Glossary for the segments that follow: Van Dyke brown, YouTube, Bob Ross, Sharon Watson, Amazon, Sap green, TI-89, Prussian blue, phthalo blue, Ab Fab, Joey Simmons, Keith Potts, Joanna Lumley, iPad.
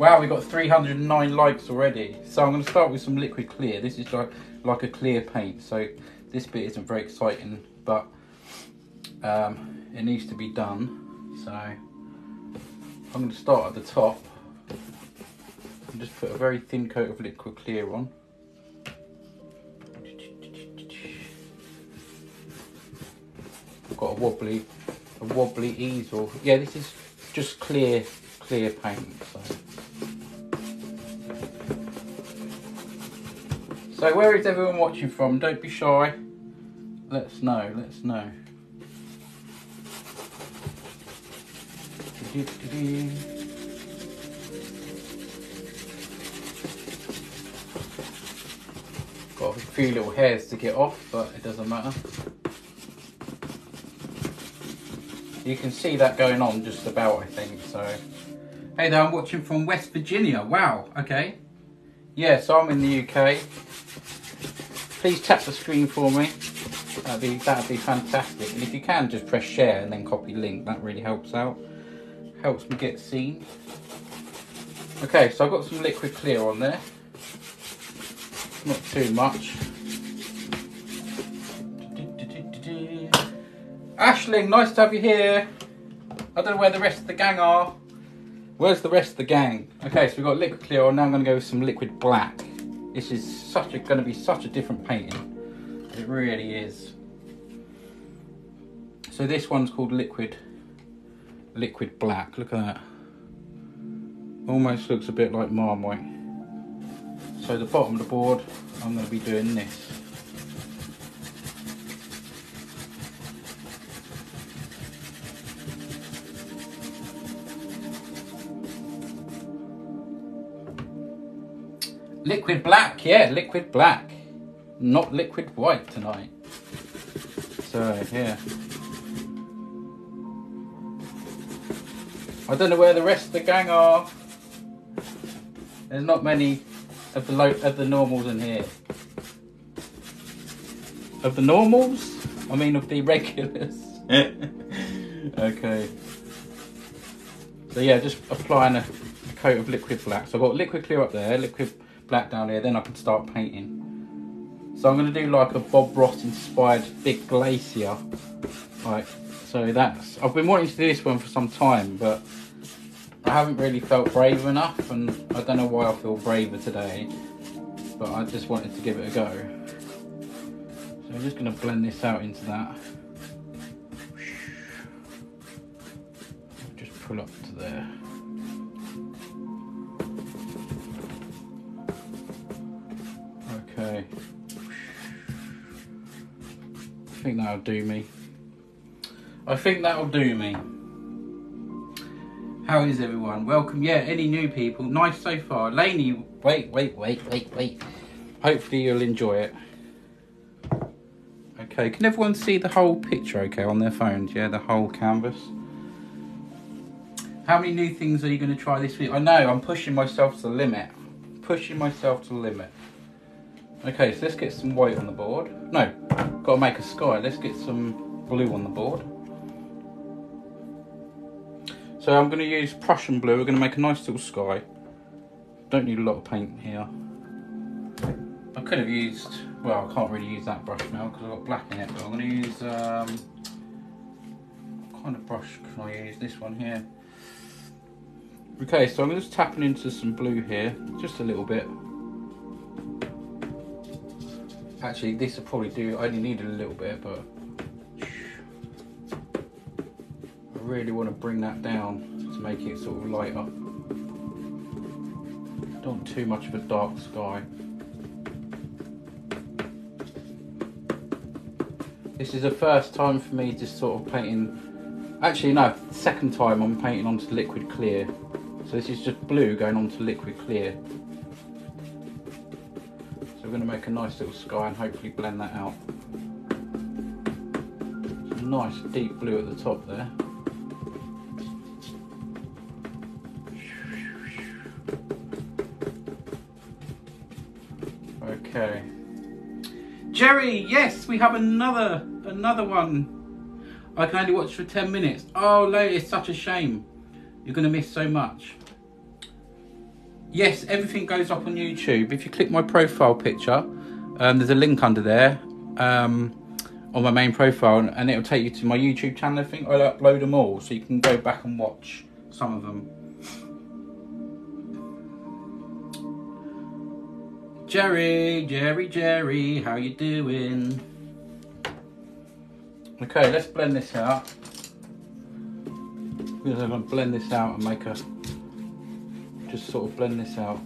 Wow, we've got 309 likes already. So I'm going to start with some liquid clear. This is like a clear paint. So this bit isn't very exciting, but it needs to be done. So I'm going to start at the top and just put a very thin coat of liquid clear on. I've got a wobbly easel. Yeah, this is just clear paint. So where is everyone watching from? Don't be shy. Let's know. Got a few little hairs to get off, but it doesn't matter. You can see that going on just about, I think, so. Hey there, I'm watching from West Virginia. Wow, okay. Yeah, so I'm in the UK. Please tap the screen for me. That'd be fantastic. And if you can, just press share and then copy link. That really helps out. Helps me get seen. Okay, so I've got some liquid clear on there. Not too much. Ashling, nice to have you here. I don't know where the rest of the gang are. Where's the rest of the gang? Okay, so we've got liquid clear on. Now I'm going to go with some liquid black. This is going to be such a different painting. It really is. So this one's called liquid black. Look at that. Almost looks a bit like Marmite. So the bottom of the board, I'm going to be doing this. Liquid black, yeah, liquid black. Not liquid white tonight. So, yeah. I don't know where the rest of the gang are. There's not many of the normals in here. Of the normals? I mean of the regulars. Okay. So yeah, just applying a coat of liquid black. So I've got liquid clear up there, liquid black down here, then I can start painting. So I'm going to do like a Bob Ross inspired big glacier, like so. That's, I've been wanting to do this one for some time, but I haven't really felt brave enough, and I don't know why I feel braver today, but I just wanted to give it a go. So I'm just going to blend this out into that. Just pull up to there. Okay, I think that'll do me. How is everyone? Welcome. Yeah, any new people? Nice so far. Lainey, wait. Hopefully you'll enjoy it. Okay, can everyone see the whole picture okay on their phones? Yeah, the whole canvas. How many new things are you going to try this week? I know, I'm pushing myself to the limit. Okay, so let's get some white on the board. No, got to make a sky. Let's get some blue on the board. So I'm going to use Prussian blue. We're going to make a nice little sky. Don't need a lot of paint here. I could have used, well, I can't really use that brush now because I've got black in it, but I'm going to use, what kind of brush can I use? This one here. Okay, so I'm just tapping into some blue here, just a little bit. Actually, this will probably do, I only needed a little bit, but I really want to bring that down to make it sort of lighter. Don't want too much of a dark sky. This is the first time for me just sort of painting, actually no, second time I'm painting onto liquid clear. So this is just blue going onto liquid clear. We're going to make a nice little sky and hopefully blend that out. Some nice deep blue at the top there. Okay. Jerry, yes, we have another one. I can only watch for 10 minutes. Oh, no, it's such a shame. You're going to miss so much. Yes, everything goes up on YouTube. If you click my profile picture, there's a link under there on my main profile, and it'll take you to my YouTube channel. I think I'll upload them all, so you can go back and watch some of them. Jerry, how you doing? Okay, let's blend this out. Because I'm gonna blend this out and make a, just sort of blend this out.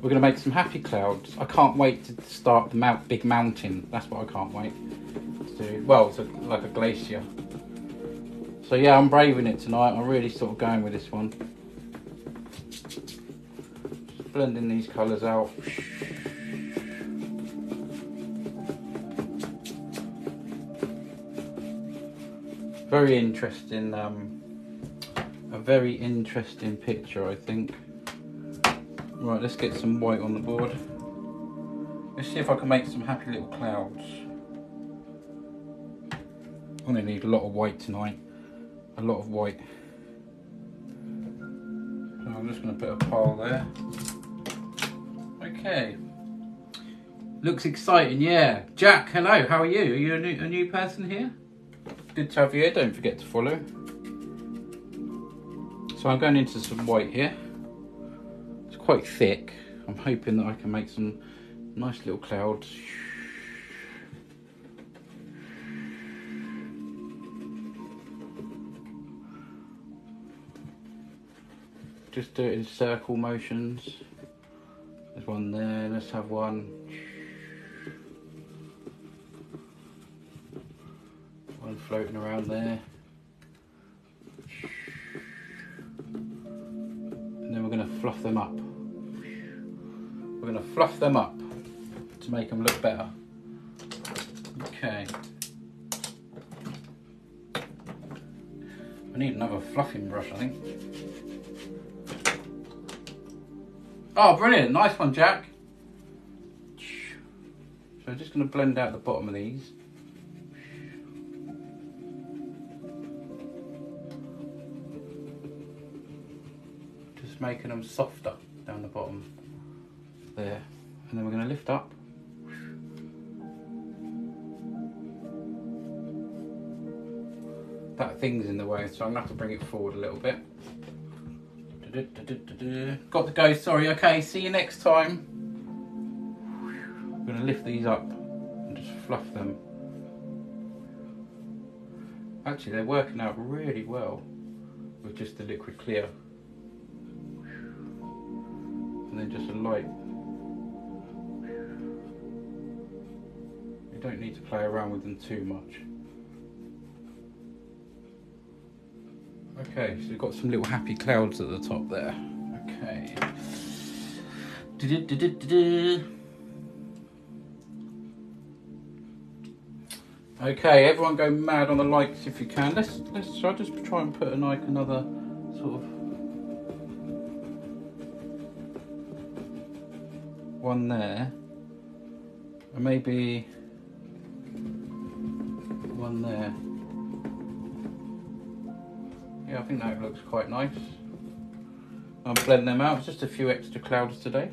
We're gonna make some happy clouds. I can't wait to start the big mountain. That's what I can't wait to do. Well, it's like a glacier. So yeah, I'm braving it tonight. I'm really sort of going with this one. Blending these colours out. Very interesting, a very interesting picture, I think. Right, let's get some white on the board. Let's see if I can make some happy little clouds. I'm gonna need a lot of white tonight, a lot of white. So I'm just gonna put a pile there. Okay, looks exciting, yeah. Jack, hello, how are you? Are you a new person here? Good to have you here, don't forget to follow. So I'm going into some white here. It's quite thick. I'm hoping that I can make some nice little clouds. Just do it in circle motions. There's one there, let's have one. One floating around there. And then we're going to fluff them up. We're going to fluff them up to make them look better. Okay. I need another fluffing brush, I think. Oh, brilliant, nice one, Jack. So I'm just gonna blend out the bottom of these. Just making them softer down the bottom there. And then we're gonna lift up. That thing's in the way, so I'm gonna have to bring it forward a little bit. Got to go, sorry. Okay, see you next time. I'm going to lift these up and just fluff them. Actually, they're working out really well with just the liquid clear. And then just a light. You don't need to play around with them too much. Okay, so we've got some little happy clouds at the top there. Okay. Okay, everyone go mad on the likes if you can. Let's shall I just try and put like another sort of one there. And maybe one there. Yeah, I think that looks quite nice. I'll blend them out, just a few extra clouds today.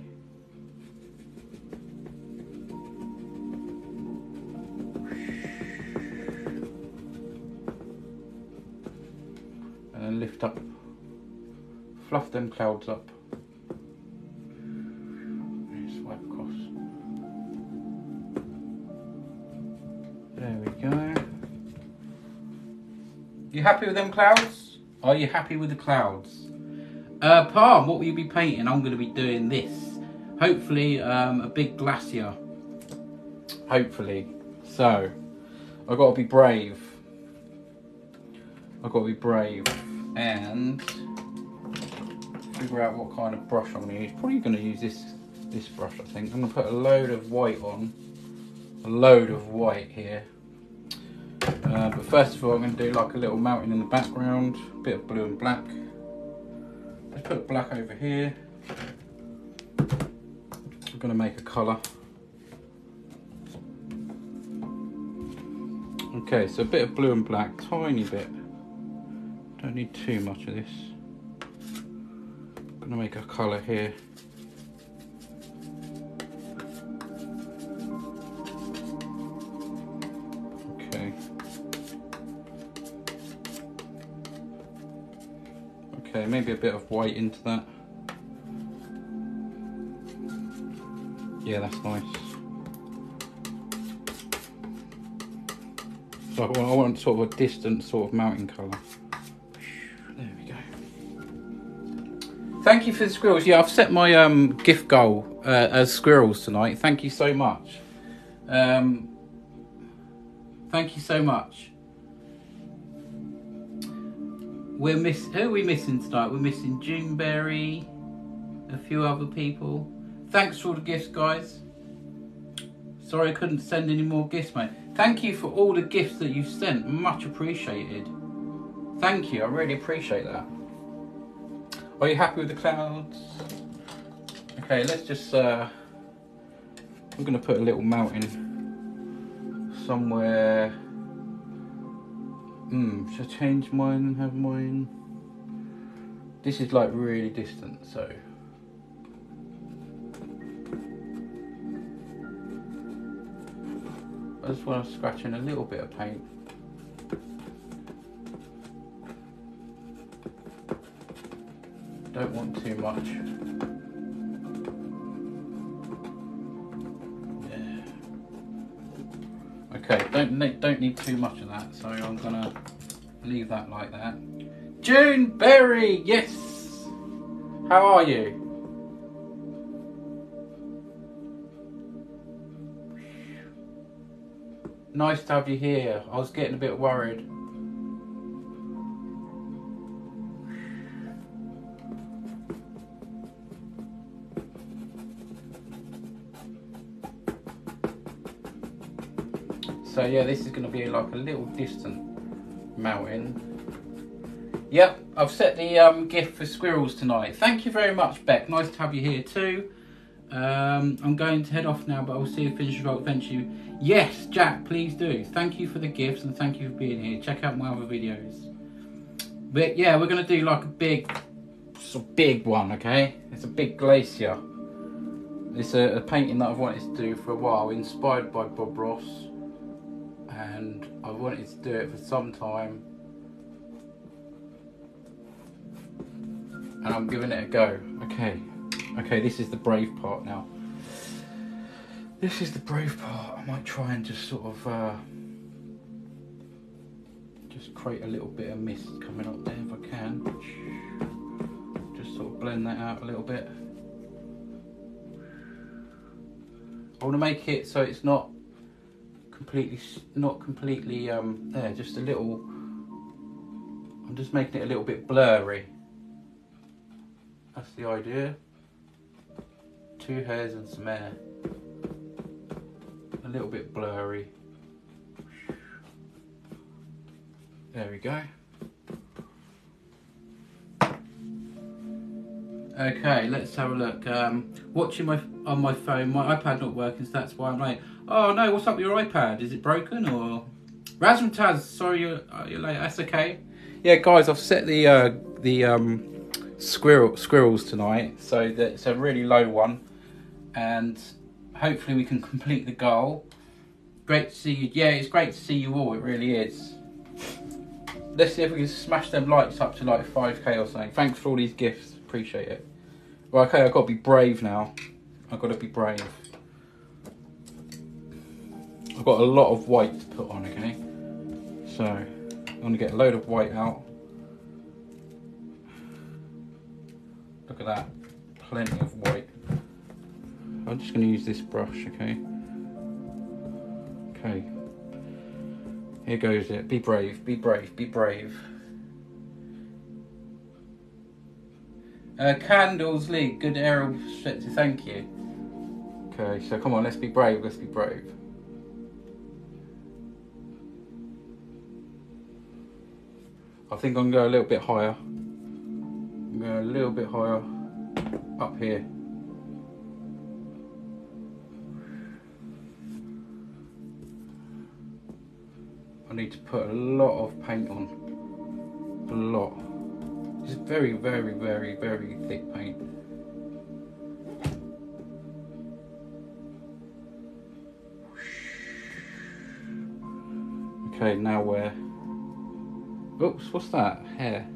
And then lift up, fluff them clouds up. And swipe across. There we go. You happy with them clouds? Are you happy with the clouds? Palm, what will you be painting? I'm going to be doing this. Hopefully, a big glacier. Hopefully. So, I've got to be brave. I've got to be brave. And figure out what kind of brush I'm going to use. Probably going to use this brush, I think. I'm going to put a load of white on. A load of white here. But first of all, I'm going to do like a little mountain in the background, a bit of blue and black. Let's put black over here. I'm going to make a colour. Okay, so a bit of blue and black, tiny bit. Don't need too much of this. going to make a colour here. Okay. Okay, maybe a bit of white into that. Yeah, that's nice. So I want sort of a distant sort of mountain colour. There we go. Thank you for the squirrels. Yeah, I've set my gift goal as squirrels tonight. Thank you so much. Thank you so much. Who are we missing tonight? We're missing Juneberry, a few other people. Thanks for all the gifts, guys. Sorry I couldn't send any more gifts, mate. Thank you for all the gifts that you've sent. Much appreciated. Thank you. I really appreciate that. Are you happy with the clouds? Okay, let's just... I'm going to put a little mountain somewhere. Should I change mine and have mine? This is like really distant, so... I just want to scratch in a little bit of paint. Don't want too much. Yeah. Okay, don't need too much of that, so I'm gonna leave that like that. Juneberry, yes. How are you? Nice to have you here. I was getting a bit worried. So yeah, this is going to be like a little distant mountain. Yep, I've set the gift for squirrels tonight. Thank you very much, Beck. Nice to have you here too. I'm going to head off now, but I'll see you finish the eventually. Yes, Jack, please do. Thank you for the gifts and thank you for being here. Check out my other videos. But yeah, we're going to do like a big one, okay? It's a big glacier. It's a painting that I've wanted to do for a while, inspired by Bob Ross. And I've wanted to do it for some time. And I'm giving it a go. Okay. Okay, this is the brave part now. This is the brave part. I might try and just sort of just create a little bit of mist coming up there if I can. Just sort of blend that out a little bit. I want to make it so it's not completely there, just a little. I'm just making it a little bit blurry. That's the idea. Two hairs and some air. A little bit blurry. There we go. Okay, let's have a look. Watching on my phone, my iPad not working, so that's why I'm late. Oh no, what's up with your iPad? Is it broken or? Razmataz, sorry you're late. That's okay. Yeah, guys, I've set the squirrels tonight, so that's a really low one. And hopefully we can complete the goal. Great to see you. Yeah, it's great to see you all. It really is. Let's see if we can smash them likes up to like 5k or something. Thanks for all these gifts. Appreciate it. Well, okay, I've got to be brave now. I've got to be brave. I've got a lot of white to put on, okay? So, I'm going to get a load of white out. Look at that. Plenty of white. I'm just going to use this brush, okay? Okay. Here goes it. Be brave, be brave, be brave. Candles League, good aerial perspective, thank you. Okay, so come on, let's be brave, let's be brave. I think I'm going to go a little bit higher. I'm going a little bit higher up here. I need to put a lot of paint on, a lot. Just very, very, very, very thick paint. Okay, now we're... Oops, what's that? Hair.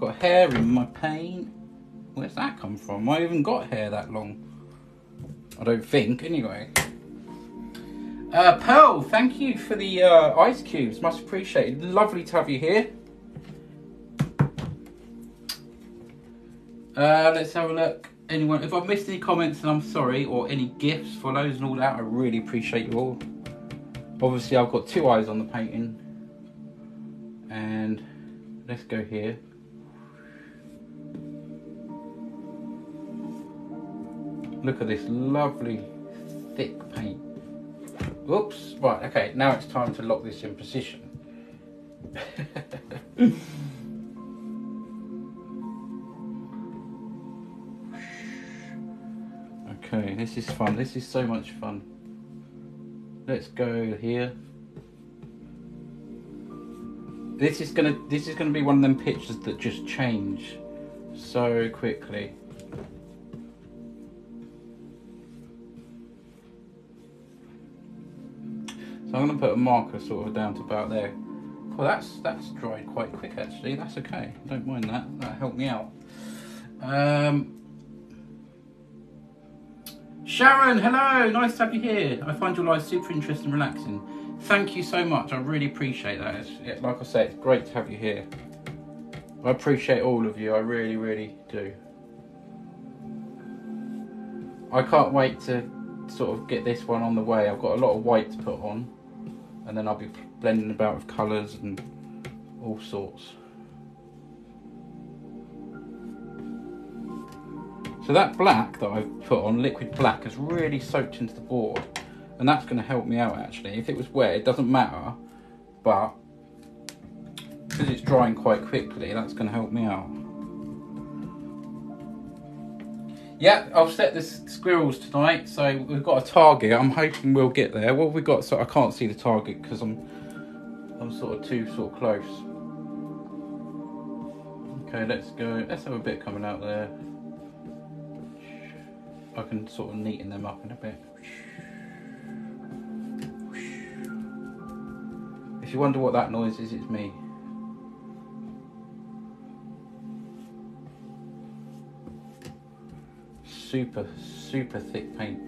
Got hair in my paint. Where's that come from? I even got hair that long. I don't think, anyway. Pearl, thank you for the ice cubes. Much appreciated. Lovely to have you here. Let's have a look. Anyone, if I've missed any comments, then I'm sorry, or any gifts for those and all that, I really appreciate you all. Obviously, I've got two eyes on the painting. And let's go here. Look at this lovely thick paint. Whoops, right, okay, now it's time to lock this in position. Okay, this is fun, this is so much fun. Let's go here. This is gonna be one of them pictures that just change so quickly. So I'm going to put a marker sort of down to about there. Oh, that's dried quite quick actually. That's okay. I don't mind that. That helped me out. Sharon, hello. Nice to have you here. I find your live super interesting and relaxing. Thank you so much. I really appreciate that. It's, like I say, it's great to have you here. I appreciate all of you. I really, really do. I can't wait to sort of get this one on the way. I've got a lot of white to put on. And then I'll be blending about with colours and all sorts. So that black that I've put on, liquid black, has really soaked into the board. And that's going to help me out actually. If it was wet, it doesn't matter. But because it's drying quite quickly, that's going to help me out. Yeah, I've set the squirrels tonight, so we've got a target. I'm hoping we'll get there. What have we got? So I can't see the target because I'm sort of too sort of close. Okay, let's go. Let's have a bit coming out there. I can sort of neaten them up in a bit. If you wonder what that noise is, it's me. Super, super thick paint.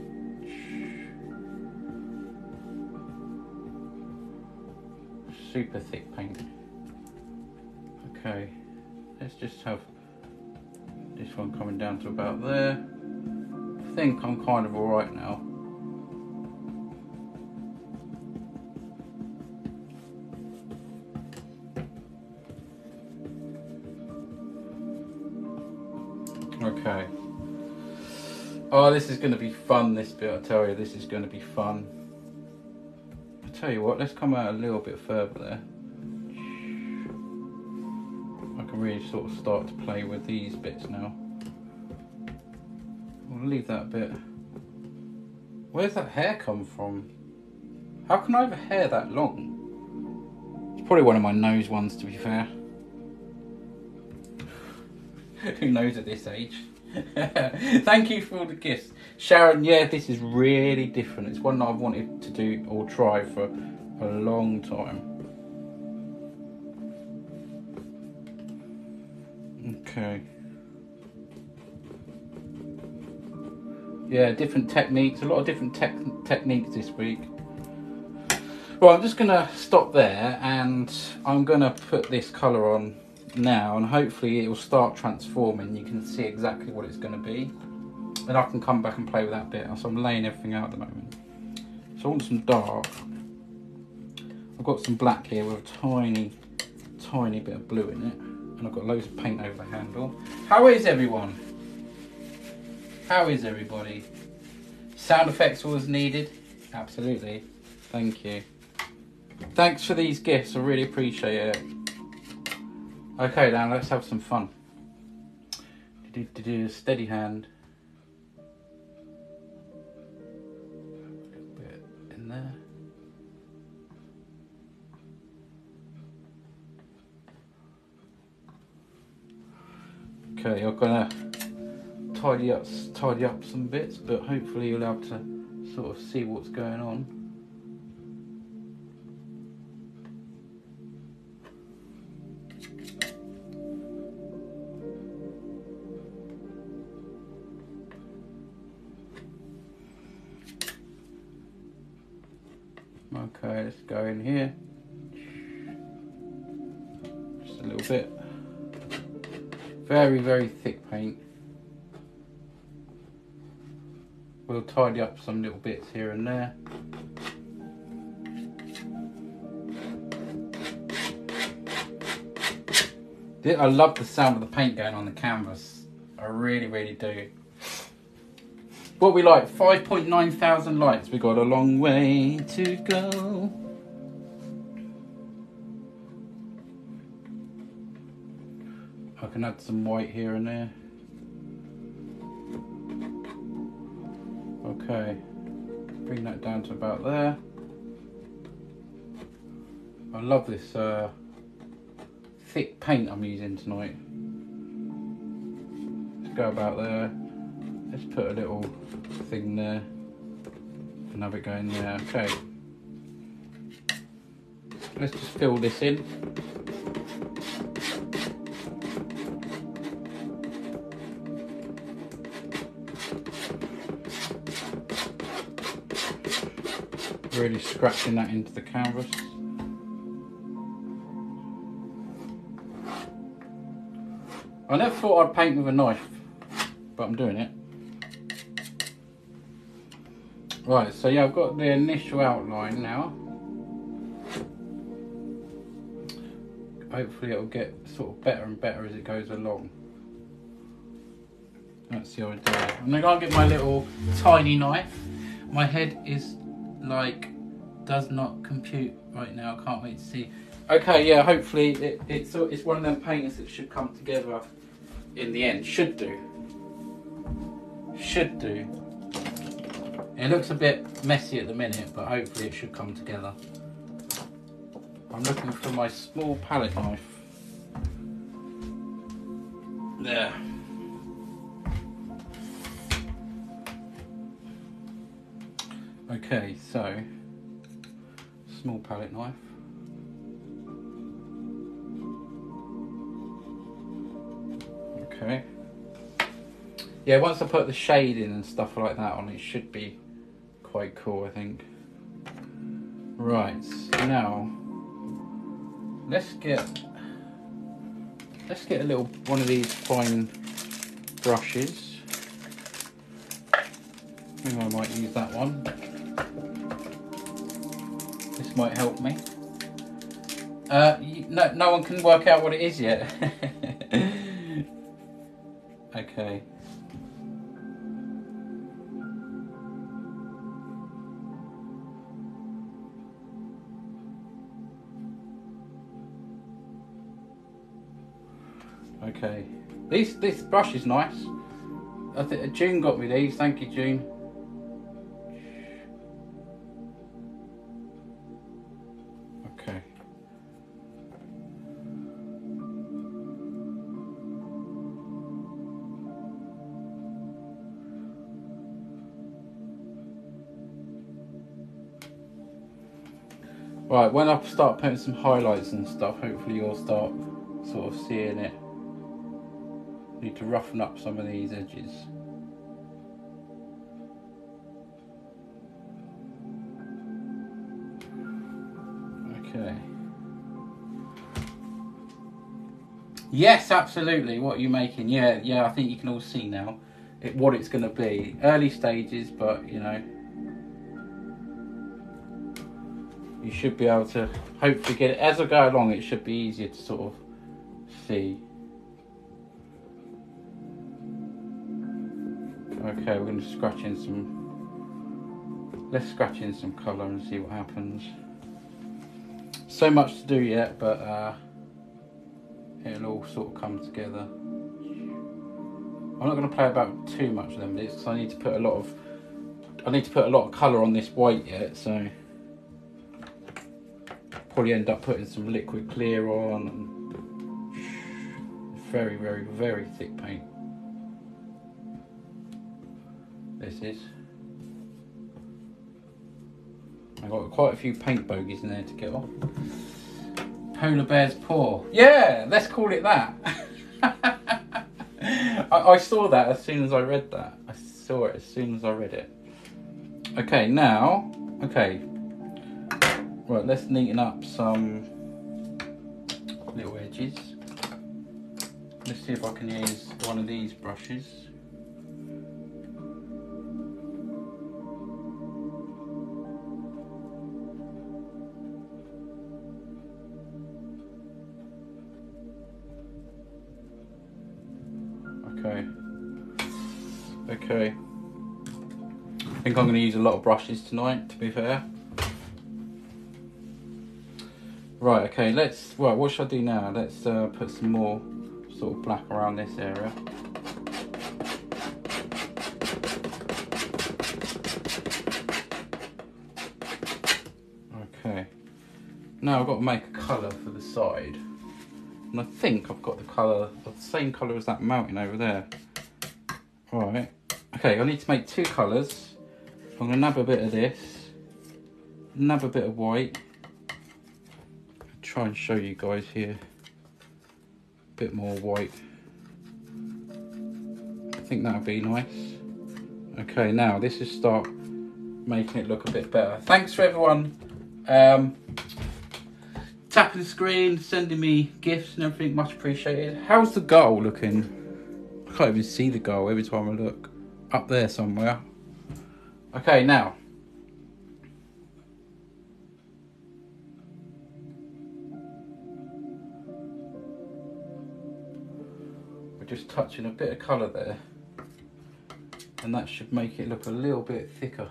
Super thick paint. Okay, let's just have this one coming down to about there. I think I'm kind of all right now. Okay. Oh, this is going to be fun, this bit, I tell you, this is going to be fun. I tell you what, let's come out a little bit further there. I can really sort of start to play with these bits now. I'll leave that bit. Where's that hair come from? How can I have a hair that long? It's probably one of my nose ones, to be fair. Who knows at this age? Thank you for all the gifts, Sharon. Yeah, this is really different. It's one that I've wanted to do or try for a long time. Okay. Yeah, different techniques. A lot of different techniques this week. Well, I'm just gonna stop there, and I'm gonna put this colour on now, and hopefully it will start transforming. You can see exactly what it's going to be, and I can come back and play with that bit. So I'm laying everything out at the moment. So I want some dark. I've got some black here with a tiny bit of blue in it, and I've got loads of paint over the handle. How is everyone? How is everybody? Sound effects always needed? Absolutely. Thank you. Thanks for these gifts, I really appreciate it. Okay, now let's have some fun. Do steady hand. A little bit in there. Okay, I've got to tidy up some bits, but hopefully you'll be able to sort of see what's going on. Okay, let's go in here. Just a little bit. Very, very thick paint. We'll tidy up some little bits here and there. I love the sound of the paint going on the canvas. I really, really do. What we like, 5,900 likes. We got a long way to go. I can add some white here and there. Okay, bring that down to about there. I love this thick paint I'm using tonight. Let's go about there. Let's put a little thing there and have it going there. Okay, let's just fill this in. Really scratching that into the canvas. I never thought I'd paint with a knife, but I'm doing it. Right, so yeah, I've got the initial outline now. Hopefully it'll get sort of better and better as it goes along. That's the idea. I'm gonna go and get my little tiny knife. My head is like, does not compute right now. I can't wait to see. Okay, yeah, hopefully it's one of them paintings that should come together in the end. Should do. Should do. It looks a bit messy at the minute, but hopefully it should come together. I'm looking for my small palette knife. There. Okay, so, small palette knife. Okay. Yeah, once I put the shade in and stuff like that on, it should be quite cool, I think. Right, now let's get a little one of these fine brushes. I think I might use that one. This might help me. No one can work out what it is yet. Okay. Okay, this brush is nice. I think June got me these. Thank you, June. Okay. Right, when I start putting some highlights and stuff, hopefully you'll start sort of seeing it. Need to roughen up some of these edges. Okay. Yes, absolutely. What are you making? Yeah, yeah, I think you can all see now what it's going to be. Early stages, but you know, you should be able to hopefully get it. As I go along, it should be easier to sort of see. Okay, we're going to scratch in some, let's scratch in some colour and see what happens. So much to do yet, but it'll all sort of come together. I'm not going to play about too much of them, because I need to put a lot of, I need to put a lot of colour on this white yet, so probably end up putting some liquid clear on and very, very, very thick paint. This is. I've got quite a few paint bogeys in there to get off. Polar bear's paw. Yeah, let's call it that. I saw that as soon as I read that. I saw it as soon as I read it. Okay, now, okay. Right, let's neaten up some little edges. Let's see if I can use one of these brushes. Okay, I think I'm going to use a lot of brushes tonight, to be fair. Right, okay, let's, right, what should I do now? Let's put some more sort of black around this area. Okay, now I've got to make a colour for the side. And I think I've got the colour, the same colour as that mountain over there. Alright. Okay, I need to make two colours. I'm going to nab a bit of this, nab a bit of white. I'll try and show you guys here. A bit more white. I think that would be nice. Okay, now this is start making it look a bit better. Thanks for everyone tapping the screen, sending me gifts and everything. Much appreciated. How's the goal looking? I can't even see the goal every time I look. Up there somewhere. Okay, now. We're just touching a bit of colour there. And that should make it look a little bit thicker.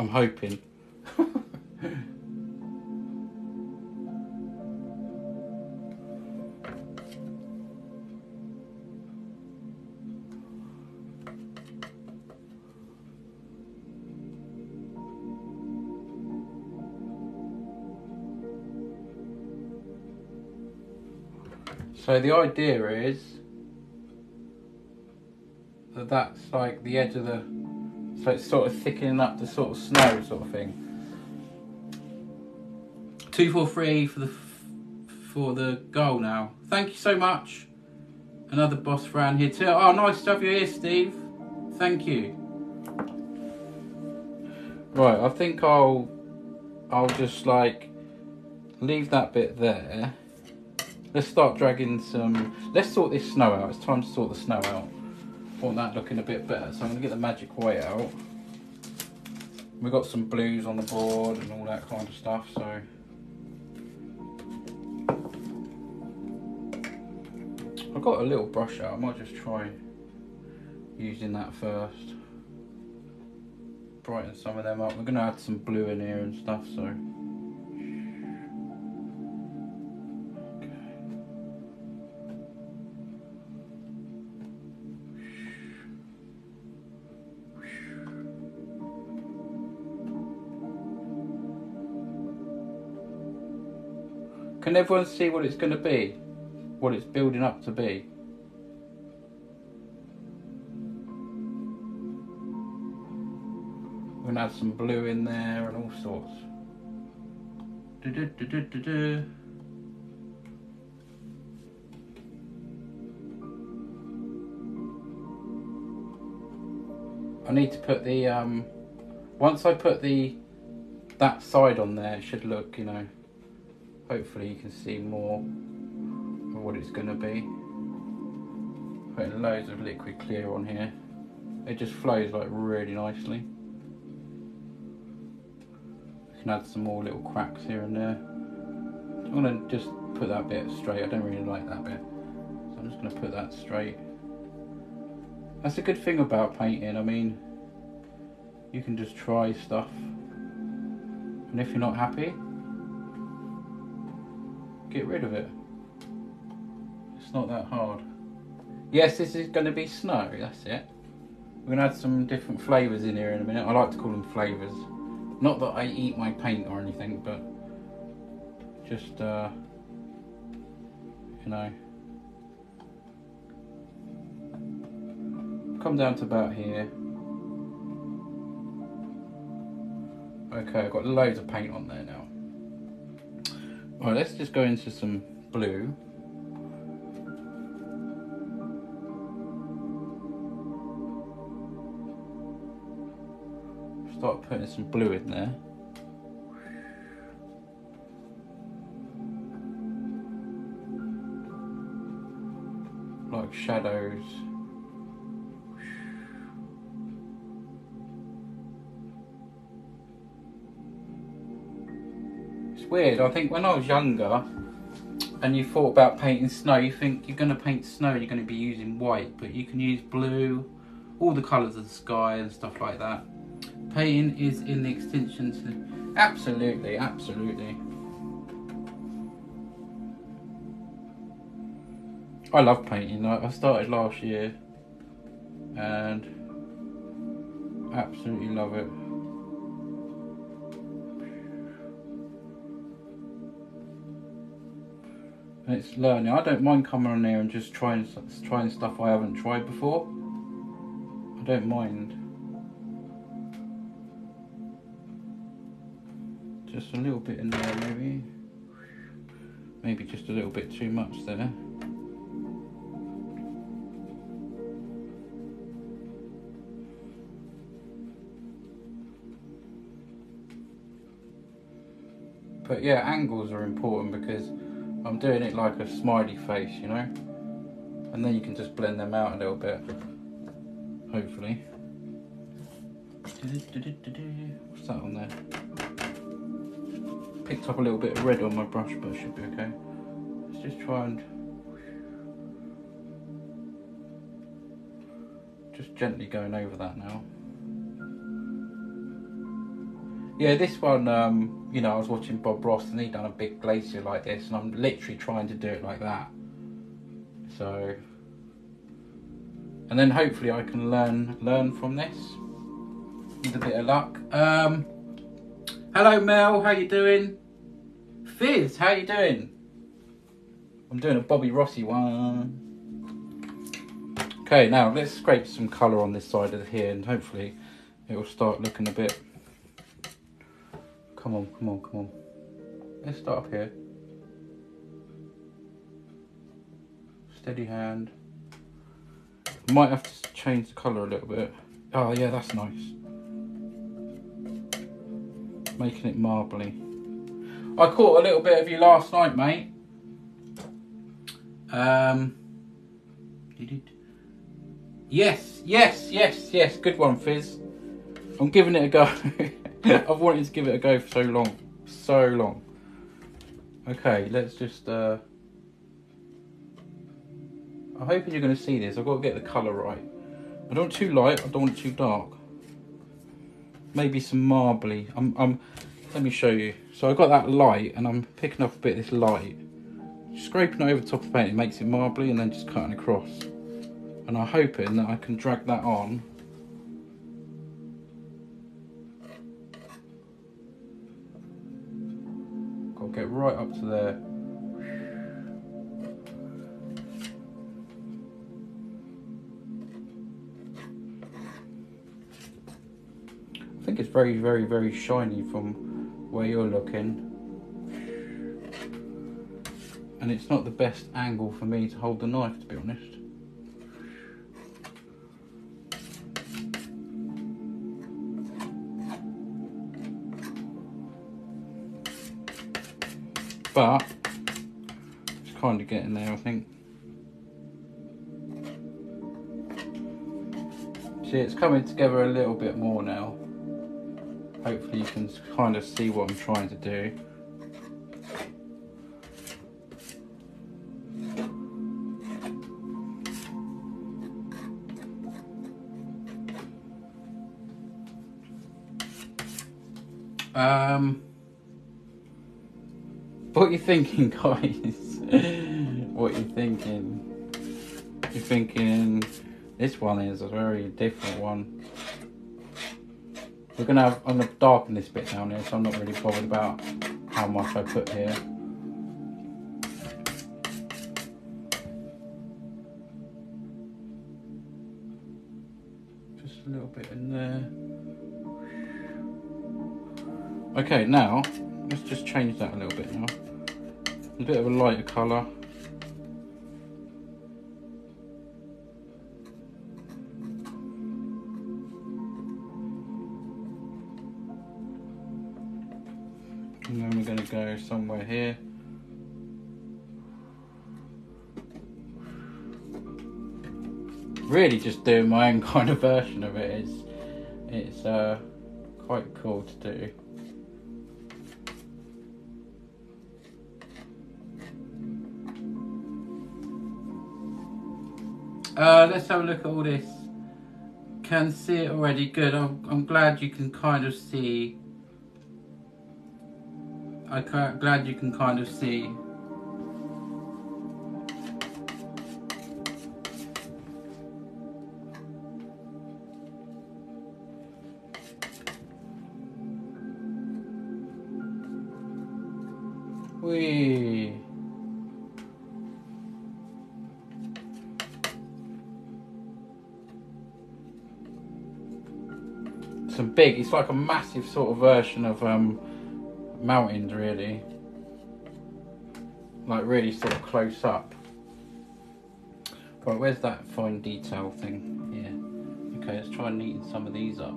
I'm hoping. So the idea is that that's like the edge of the, so it's sort of thickening up the sort of snow sort of thing. 243 for the goal now. Thank you so much. Another boss fan here too. Oh, nice to have you here, Steve. Thank you. Right, I think I'll just like leave that bit there. Let's start dragging some. Let's sort this snow out. It's time to sort the snow out. Want that looking a bit better, so I'm gonna get the magic white out. We've got some blues on the board and all that kind of stuff, so I've got a little brush out. I might just try using that first, brighten some of them up. We're gonna add some blue in here and stuff, so can everyone see what it's going to be? What it's building up to be? We're going to add some blue in there and all sorts. Du-du-du-du-du-du. I need to put the, once I put the, that side on there, it should look, you know, hopefully you can see more of what it's going to be. Putting loads of liquid clear on here. It just flows like really nicely. You can add some more little cracks here and there. I'm going to just put that bit straight. I don't really like that bit. So I'm just going to put that straight. That's a good thing about painting. I mean, you can just try stuff. And if you're not happy, get rid of it. It's not that hard. Yes, this is going to be snow. That's it. We're gonna add some different flavours in here in a minute. I like to call them flavours. Not that I eat my paint or anything, but just, you know. Come down to about here. Okay, I've got loads of paint on there now. All right, let's just go into some blue. Start putting some blue in there. Like shadows. Weird, I think when I was younger and you thought about painting snow, you think you're going to paint snow, you're going to be using white, but you can use blue, all the colours of the sky and stuff like that. Painting is in the extension to... Absolutely, absolutely. I love painting. I started last year and absolutely love it. It's learning. I don't mind coming on here and just trying stuff I haven't tried before. I don't mind. Just a little bit in there, maybe. Maybe just a little bit too much there. But yeah, angles are important because I'm doing it like a smiley face, you know, and then you can just blend them out a little bit, hopefully. What's that on there? Picked up a little bit of red on my brush, but it should be okay. Let's just try and just gently going over that now. Yeah, this one, you know, I was watching Bob Ross and he done a big glacier like this and I'm literally trying to do it like that. So, and then hopefully I can learn from this with a bit of luck. Hello Mel, how you doing? Fizz, how you doing? I'm doing a Bobby Rossi one. Okay, now let's scrape some colour on this side of here and hopefully it will start looking a bit... Come on, come on, come on. Let's start up here. Steady hand. Might have to change the colour a little bit. Oh yeah, that's nice. Making it marbly. I caught a little bit of you last night, mate. Yes, yes, yes, yes. Good one, Fizz. I'm giving it a go. I've wanted to give it a go for so long, so long. Okay, let's just... I'm hoping you're going to see this. I've got to get the colour right. I don't want too light. I don't want too dark. Maybe some marbly. Let me show you. So I've got that light and I'm picking up a bit of this light. Scraping it over the top of the paint, it makes it marbly, and then just cutting across. And I'm hoping that I can drag that on. Get right up to there. I think it's very, very, very shiny from where you're looking. And it's not the best angle for me to hold the knife, to be honest. But it's kind of getting there, I think. See, it's coming together a little bit more now. Hopefully you can kind of see what I'm trying to do. What are you thinking, guys? What are you thinking? You're thinking This one is a very different one. We're gonna have, I'm gonna darken this bit down here, so I'm not really bothered about how much I put here. Just a little bit in there. Okay, now let's just change that a little bit now. A bit of a lighter colour. And then we're going to go somewhere here. Really just doing my own kind of version of it. It's quite cool to do. Let's have a look at all this. Can see it already. Good. I'm glad you can kind of see. I'm glad you can kind of see whee. Some big, it's like a massive sort of version of mountains, really, like really sort of close up. Right, where's that fine detail thing? Yeah, okay, let's try and neaten some of these up.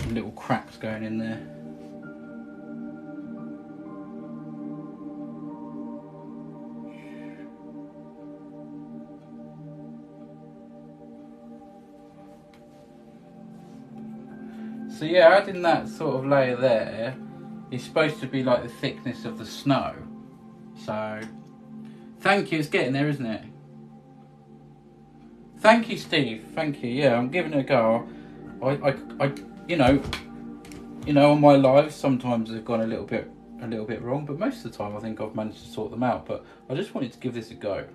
Some little cracks going in there. So yeah, adding that sort of layer there is supposed to be like the thickness of the snow. So, thank you, it's getting there, isn't it? Thank you, Steve, thank you. Yeah, I'm giving it a go. I you know, on my lives, sometimes they've gone a little bit wrong, but most of the time I think I've managed to sort them out, but I just wanted to give this a go.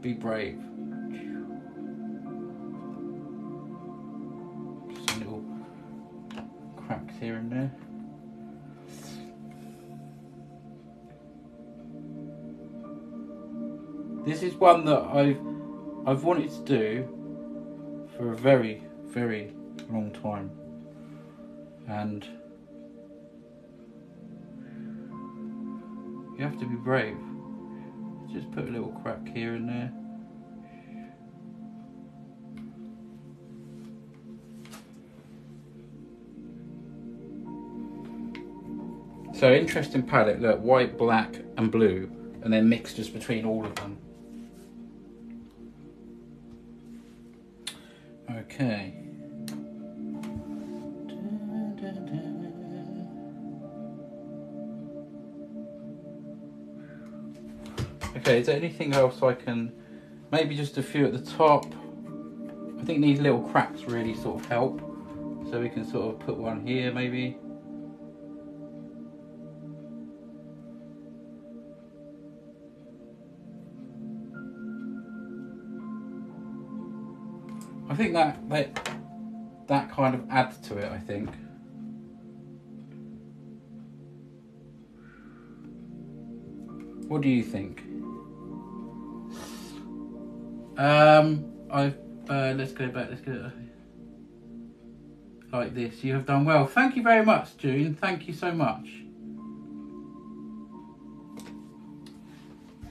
Be brave. Here and there. This is one that I've wanted to do for a very, very long time, and you have to be brave. Just put a little crack here and there. So interesting palette, look, white, black and blue, and then mixtures between all of them. Okay. Okay, is there anything else I can, maybe just a few at the top. I think these little cracks really sort of help. So we can sort of put one here maybe. I think that kind of adds to it, I think. What do you think? Let's go back, let's go like this. You have done well. Thank you very much, June. Thank you so much.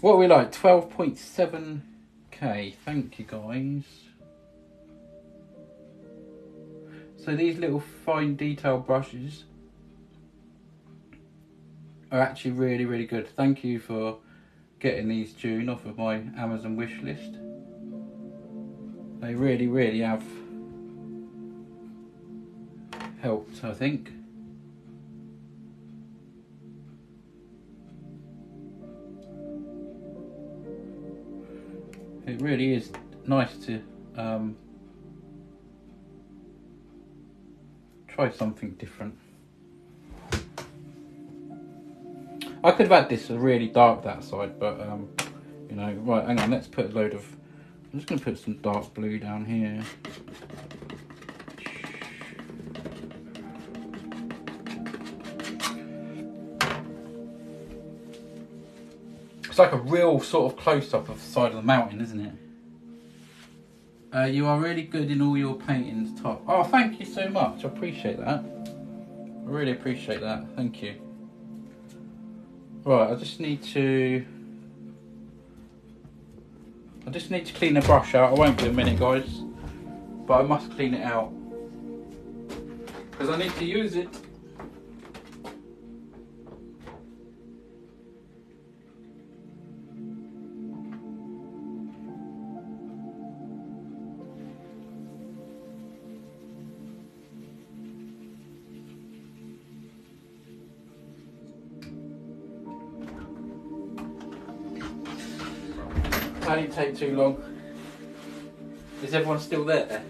What are we like? 12.7k. Thank you guys. So these little fine detail brushes are actually really, really good. Thank you for getting these, June, off of my Amazon wish list. They really, really have helped, I think. It really is nice to try something different. I could have had this really dark that side, but you know, right, hang on, let's put a load of, I'm just gonna put some dark blue down here. It's like a real sort of close-up of the side of the mountain, isn't it? You are really good in all your paintings, Top. Oh, thank you so much. I appreciate that. I really appreciate that. Thank you. Right, I just need to clean the brush out. I won't be a minute, guys. But I must clean it out, because I need to use it. I didn't take too long. Is everyone still there?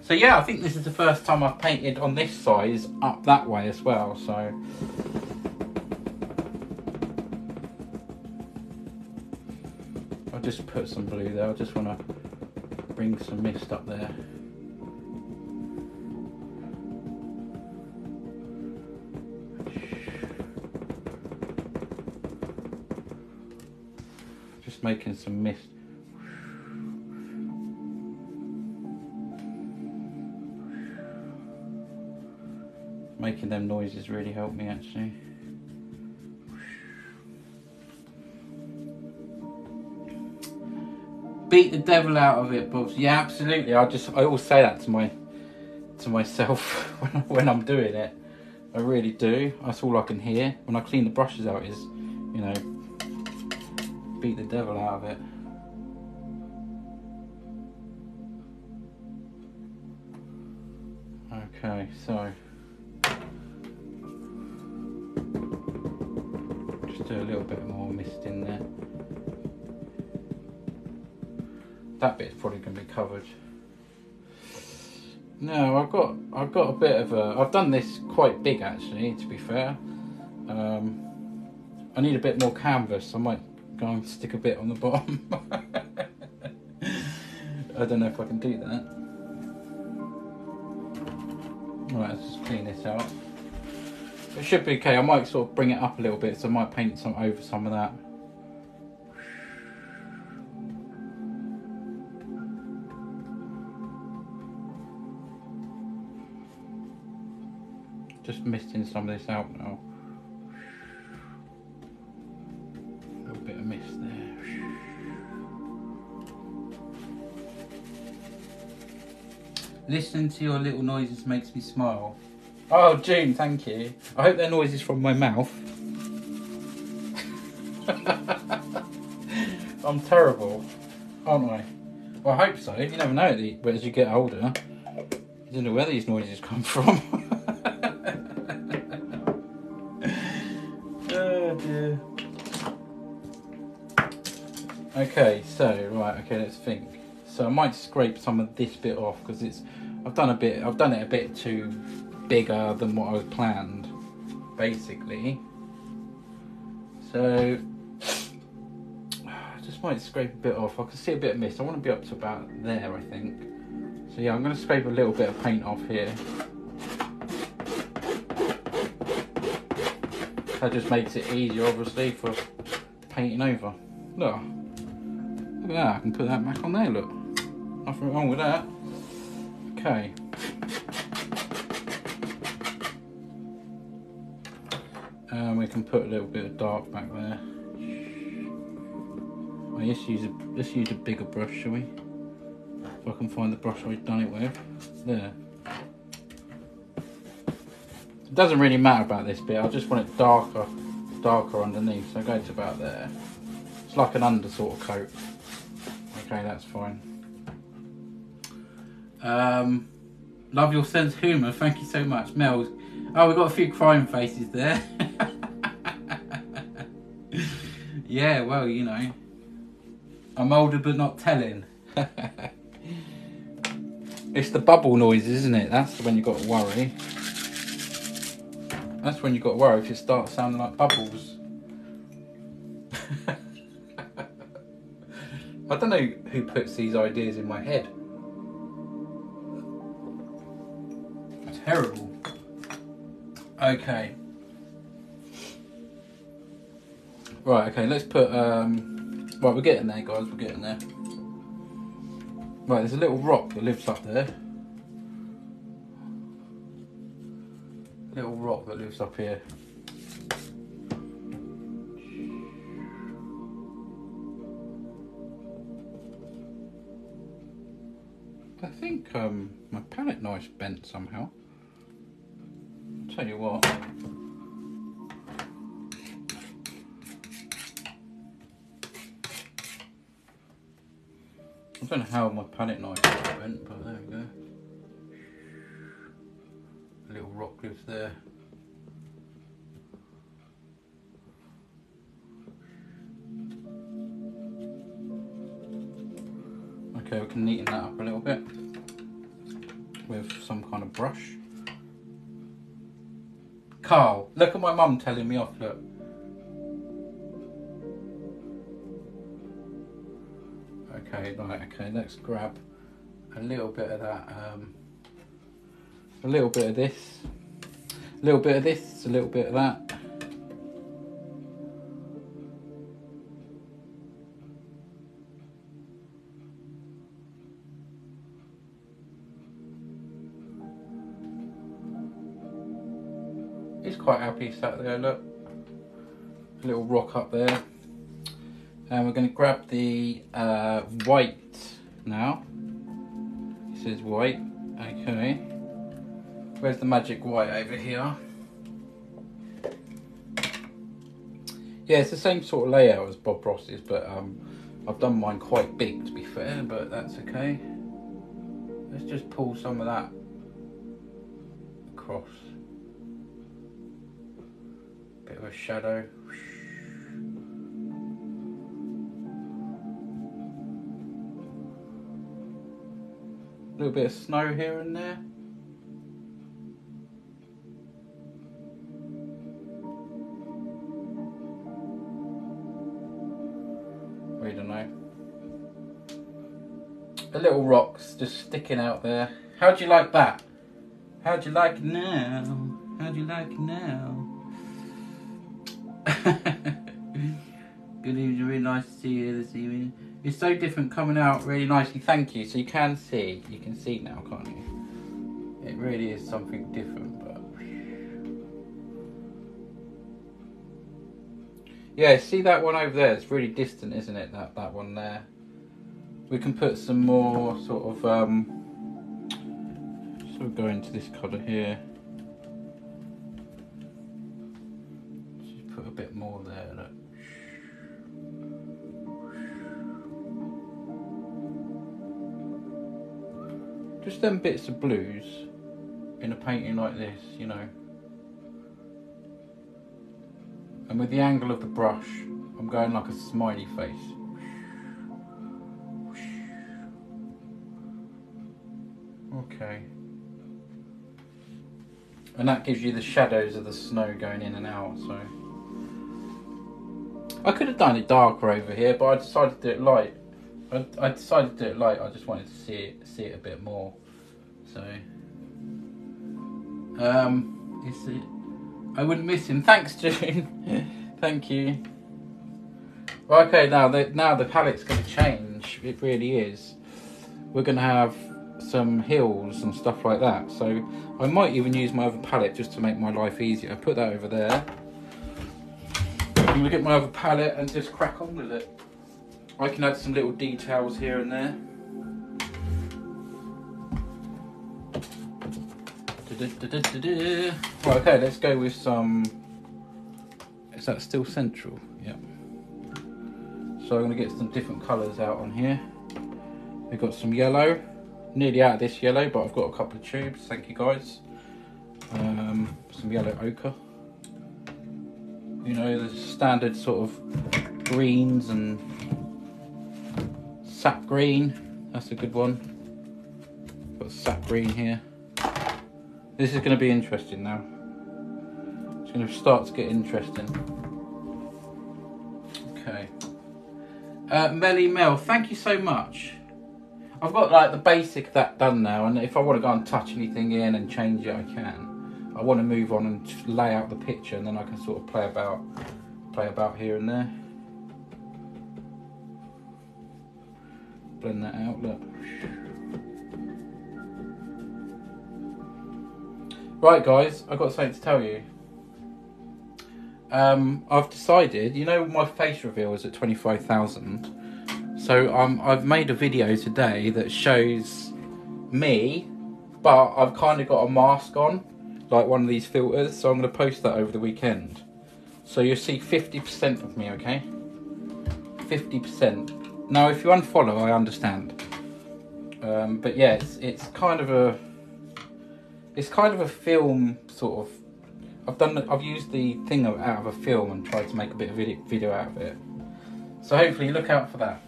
So yeah, I think this is the first time I've painted on this size up that way as well, so. I'll just put some blue there. I just want to bring some mist up there. Making some mist. Making them noises really helped me, actually. Beat the devil out of it, Bobs. Yeah, absolutely. I always say that to myself when I'm doing it. I really do. That's all I can hear when I clean the brushes out is, you know, beat the devil out of it. Okay, so just do a little bit more mist in there. That bit's probably going to be covered. No, I've got a bit of a. I've done this quite big, actually. To be fair, I need a bit more canvas. I might go and stick a bit on the bottom. I don't know if I can do that. Right, let's just clean this out. It should be okay. I might sort of bring it up a little bit, so I might paint some over some of that. Just misting some of this out now. Listening to your little noises makes me smile. Oh, June, thank you. I hope they're noises from my mouth. I'm terrible, aren't I? Well, I hope so. You never know, but as you get older, you don't know where these noises come from. Oh, dear. Okay, so, right, okay, let's think. So I might scrape some of this bit off, because it's I've done it a bit too bigger than what I planned, basically. So I just might scrape a bit off. I can see a bit of mist. I want to be up to about there, I think. So yeah, I'm going to scrape a little bit of paint off here. That just makes it easier, obviously, for painting over. Look, look at that. I can put that back on there. Look. Nothing wrong with that. Okay. And we can put a little bit of dark back there. I just use a bigger brush, shall we? If I can find the brush I've done it with. There. It doesn't really matter about this bit. I just want it darker underneath. So I go to about there. It's like an under sort of coat. Okay, that's fine. Love your sense of humour. Thank you so much, Mel. Oh, we've got a few crying faces there. Yeah, well, you know, I'm older but not telling. It's the bubble noise, isn't it? That's when you've got to worry. That's when you've got to worry if you start sounding like bubbles. I don't know who puts these ideas in my head. Terrible. Okay. Right, okay, let's put, right, we're getting there, guys, we're getting there. Right, there's a little rock that lives up there. Little rock that lives up here. I think my palette knife's bent somehow. I'll tell you what. I don't know how my palette knife is bent, but there we go. A little rock lives there. Okay, we can neaten that up a little bit with some kind of brush. Carl, look at my mum telling me off, look. Okay, right, okay, let's grab a little bit of that, a little bit of this, a little bit of this, a little bit of that. He's quite happy sat there, look. A little rock up there. And we're going to grab the white now. This is white. Okay. Where's the magic white over here? Yeah, it's the same sort of layout as Bob Ross's, but I've done mine quite big to be fair, but that's okay. Let's just pull some of that across. Bit of a shadow. Little bit of snow here and there. We don't know. A little rock's just sticking out there. How'd you like that? How'd you like now? How'd you like now? Good evening, really nice to see you this evening. It's so different coming out really nicely, thank you. So you can see now, can't you? It really is something different, but... Yeah, see that one over there? It's really distant, isn't it, that one there? We can put some more sort of... sort of go into this colour here. Just put a bit more there, look. Just them bits of blues in a painting like this, you know. And with the angle of the brush, I'm going like a smiley face. Okay. And that gives you the shadows of the snow going in and out, so. I could have done it darker over here, but I decided to do it light. I decided to do it light, I just wanted to see it a bit more. So is it? I wouldn't miss him. Thanks, June. Thank you. Well, okay, now the palette's gonna change. It really is. We're gonna have some hills and stuff like that. So I might even use my other palette just to make my life easier. I put that over there. I'm gonna get my other palette and just crack on with it. I can add some little details here and there. Da-da-da-da-da-da. Right, okay, let's go with some... Is that still central? Yep. So I'm gonna get some different colors out on here. We've got some yellow, nearly out of this yellow, but I've got a couple of tubes, thank you guys. Some yellow ochre. You know, the standard sort of greens and sap green, that's a good one. Got sap green here. This is going to be interesting now. It's going to start to get interesting. Okay. Melly Mel, thank you so much. I've got like the basic of that done now, and if I want to go and touch anything in and change it, I can. I want to move on and lay out the picture, and then I can sort of play about here and there. Blend that out, look. Right guys, I've got something to tell you. I've decided, you know my face reveal is at 25,000. So I've made a video today that shows me, but I've kind of got a mask on, like one of these filters, so I'm gonna post that over the weekend. So you'll see 50% of me, okay? 50%. Now if you unfollow, I understand. But yeah, it's kind of a, it's kind of a film sort of. I've used the thing out of a film and tried to make a bit of video out of it. So hopefully look out for that.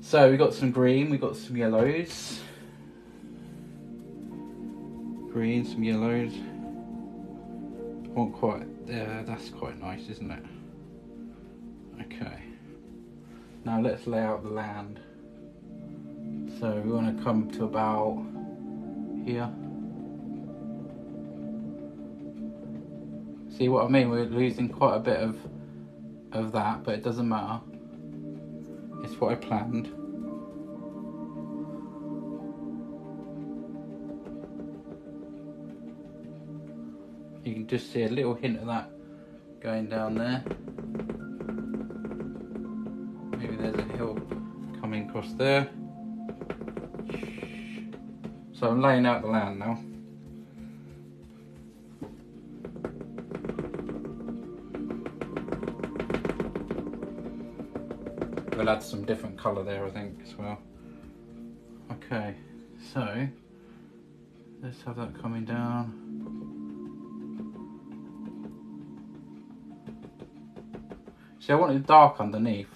So we got some green, we got some yellows. Green, some yellows. Not quite there. That's quite nice, isn't it? Okay. Now let's lay out the land. So we want to come to about here. See what I mean? We're losing quite a bit of that, but it doesn't matter. It's what I planned. You can just see a little hint of that going down there. Maybe there's a hill coming across there. So I'm laying out the land now. We'll add some different colour there, I think, as well. Okay, so let's have that coming down. See, I want it dark underneath,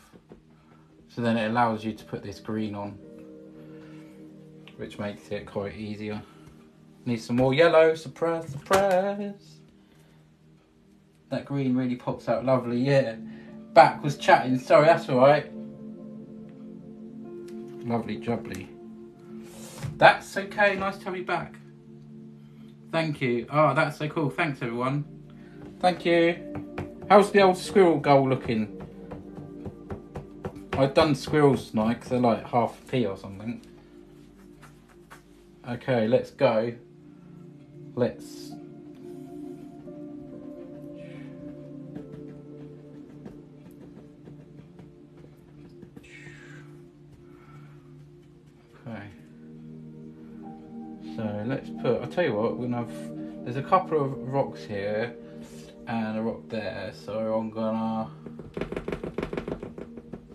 so then it allows you to put this green on, which makes it quite easier. Need some more yellow, surprise, surprise. That green really pops out lovely, yeah. Back was chatting, sorry, that's all right. Lovely jubbly. That's okay, nice to have you back. Thank you. Oh, that's so cool. Thanks everyone. Thank you. How's the old squirrel goal looking? I've done squirrels tonight because they're like half a pea or something. Okay, let's go. Let's put, I'll tell you what, we're gonna have, there's a couple of rocks here and a rock there, so I'm gonna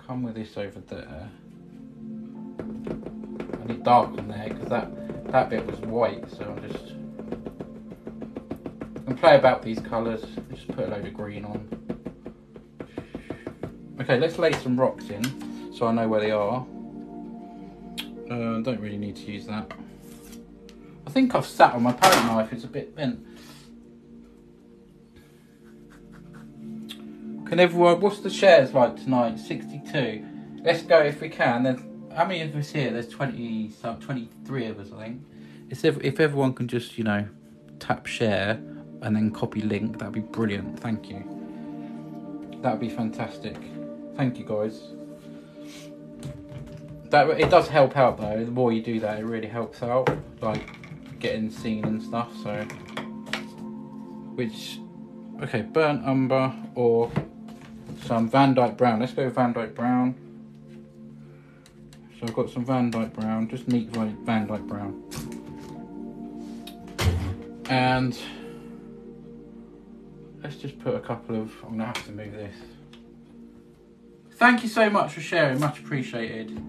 come with this over there. I need dark on there because that bit was white, so I'm just gonna play about these colours, just put a load of green on. Okay, let's lay some rocks in so I know where they are. Don't really need to use that. I think I've sat on my palette knife, it's a bit bent. Can everyone, what's the shares like tonight? 62. Let's go if we can. There's, how many of us here? There's 20, some 23 of us, I think. It's if everyone can just, you know, tap share and then copy link, that'd be brilliant. Thank you. That'd be fantastic. Thank you guys. That, it does help out though, the more you do that, it really helps out. Like, getting seen and stuff, so which okay, burnt umber or some Van Dyke brown. Let's go with Van Dyke brown. So I've got some Van Dyke brown, just neat Van Dyke brown, and let's just put a couple of, I'm gonna have to move this. Thank you so much for sharing, much appreciated.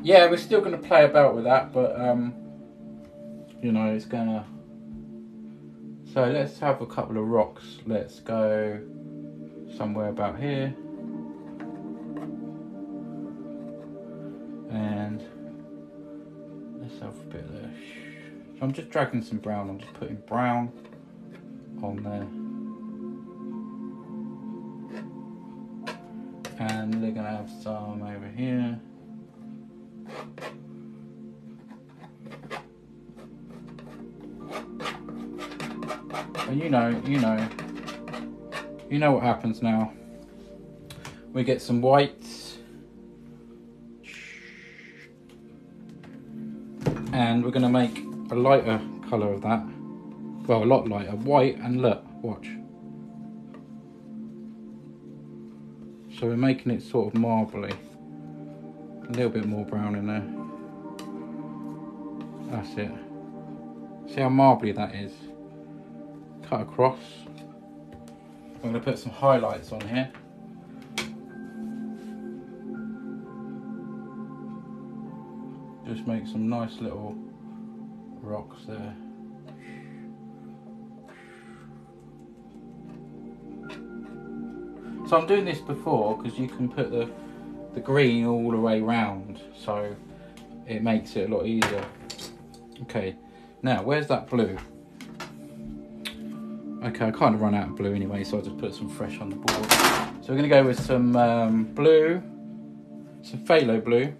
Yeah, we're still going to play about with that, but you know, it's gonna, so let's have a couple of rocks. Let's go somewhere about here and let's have a bit of this. So I'm just dragging some brown, I'm just putting brown on there. And they're gonna have some over here. And you know what happens now. We get some whites, and we're gonna make a lighter colour of that. Well, a lot lighter, white, and look, watch. So we're making it sort of marbly. A little bit more brown in there. That's it. See how marbly that is. Cut across. I'm gonna put some highlights on here. Just make some nice little rocks there. So I'm doing this before because you can put the green all the way round, so it makes it a lot easier. Okay, now where's that blue? Okay, I kind of run out of blue anyway, so I'll just put some fresh on the board. So we're gonna go with some blue, some phthalo blue.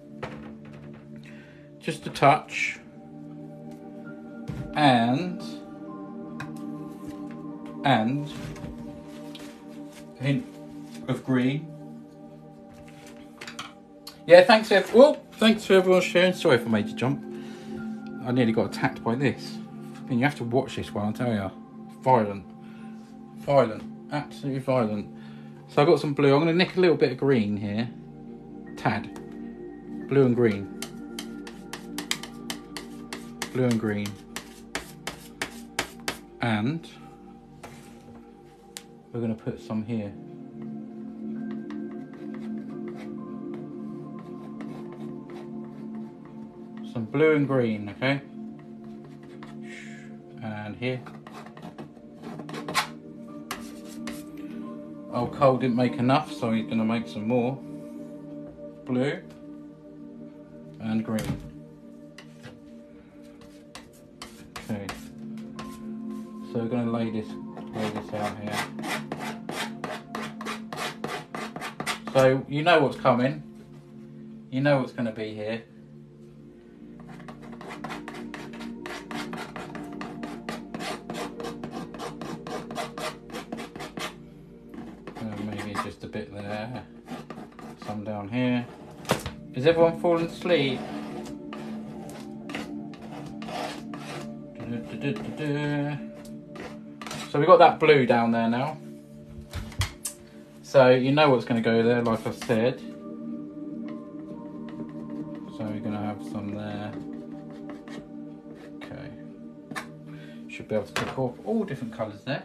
Just a touch, and a hint of green. Yeah, thanks thanks for everyone sharing. Sorry if I made you jump. I nearly got attacked by this. I mean, you have to watch this one, I tell you. Violent, violent, absolutely violent. So I got some blue. I'm going to nick a little bit of green here. Tad, blue and green. Blue and green, and we're going to put some here. Some blue and green, okay? And here. Oh, Cole didn't make enough, so he's going to make some more. Blue and green. Okay, so we're going to lay this out here. So you know what's coming. You know what's going to be here. Maybe just a bit there. Some down here. Is everyone falling asleep? So we got that blue down there now. So you know what's going to go there, like I said. So we're going to have some there. Okay. Should be able to pick off all different colours there.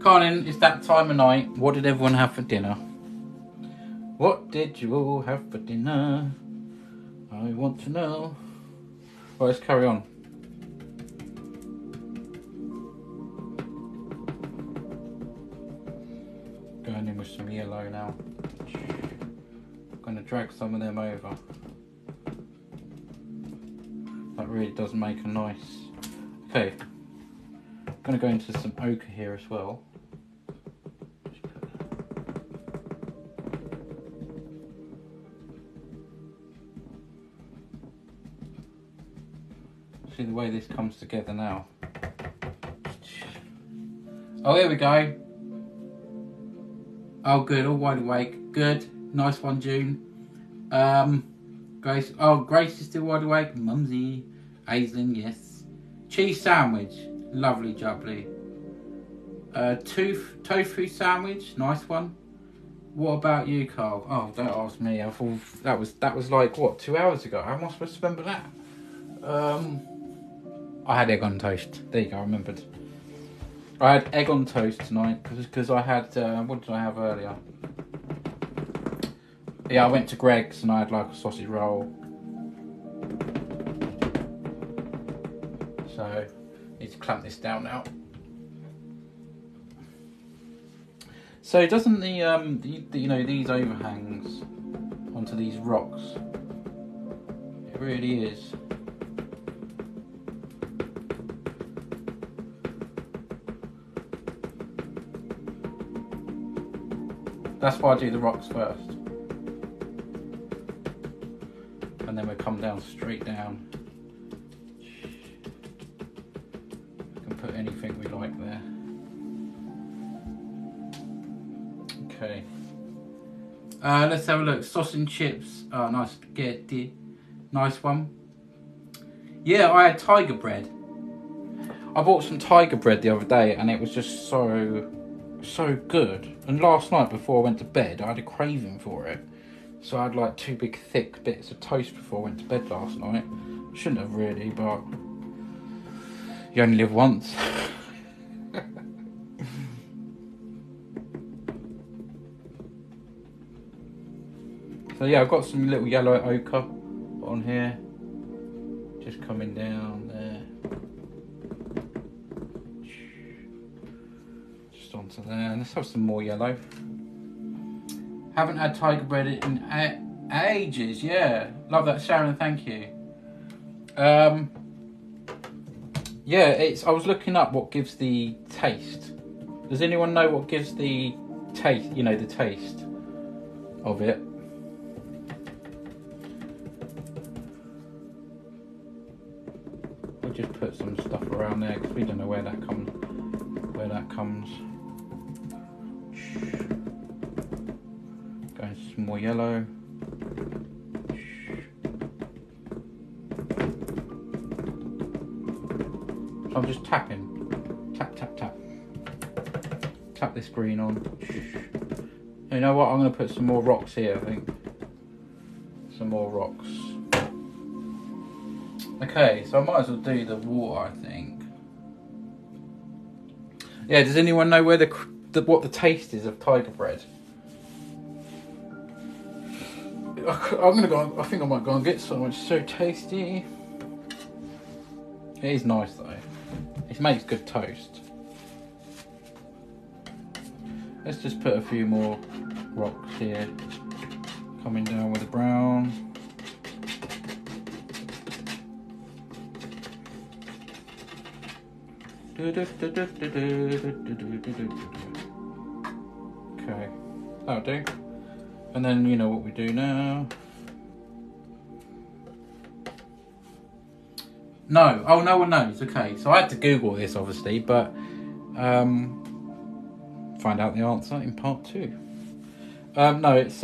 Carlin, it's that time of night. What did everyone have for dinner? What did you all have for dinner? I want to know. Well, let's carry on. Going in with some yellow now. I'm going to drag some of them over. That really does make a nice... Okay. I'm going to go into some ochre here as well. See the way this comes together now. Oh, here we go. Oh, good. All wide awake. Good. Nice one, June. Grace. Oh, Grace is still wide awake. Mumsy. Aislinn, yes. Cheese sandwich. Lovely jubbly. Tofu sandwich. Nice one. What about you, Carl? Oh, don't ask me. I thought that was like, what, 2 hours ago? How am I supposed to remember that? I had egg on toast. There you go, I remembered. I had egg on toast tonight because I had, what did I have earlier? Yeah, I went to Greg's and I had like a sausage roll. So, need to clamp this down now. So doesn't the these overhangs onto these rocks, it whatever it is. That's why I do the rocks first. And then we come down, straight down. We can put anything we like there. Okay. Let's have a look. Sauce and chips. Oh, nice spaghetti. Nice one. Yeah, I had tiger bread. I bought some tiger bread the other day and it was just so good, and last night before I went to bed I had a craving for it, so I had like 2 big thick bits of toast before I went to bed last night. Shouldn't have really, but you only live once. So yeah, I've got some little yellow ochre on here, just coming down there onto there. Let's have some more yellow. Haven't had tiger bread in ages. Yeah, love that, Sharon, thank you. Yeah, I was looking up what gives the taste. Does anyone know what gives the taste, you know, the taste of it? We'll just put some stuff around there because we don't know where that comes Going some more yellow. I'm just tapping. Tap, tap, tap. Tap this green on. You know what? I'm going to put some more rocks here, I think. Some more rocks. Okay, so I might as well do the water, I think. Yeah, does anyone know where what the taste is of tiger bread? I think I might go and get some. It's so tasty. It is nice though. It makes good toast. Let's just put a few more rocks here. Coming down with the brown. Okay, that'll do. And then you know what we do now. No, oh, no one knows. Okay, so I had to Google this obviously, but find out the answer in part 2. No, it's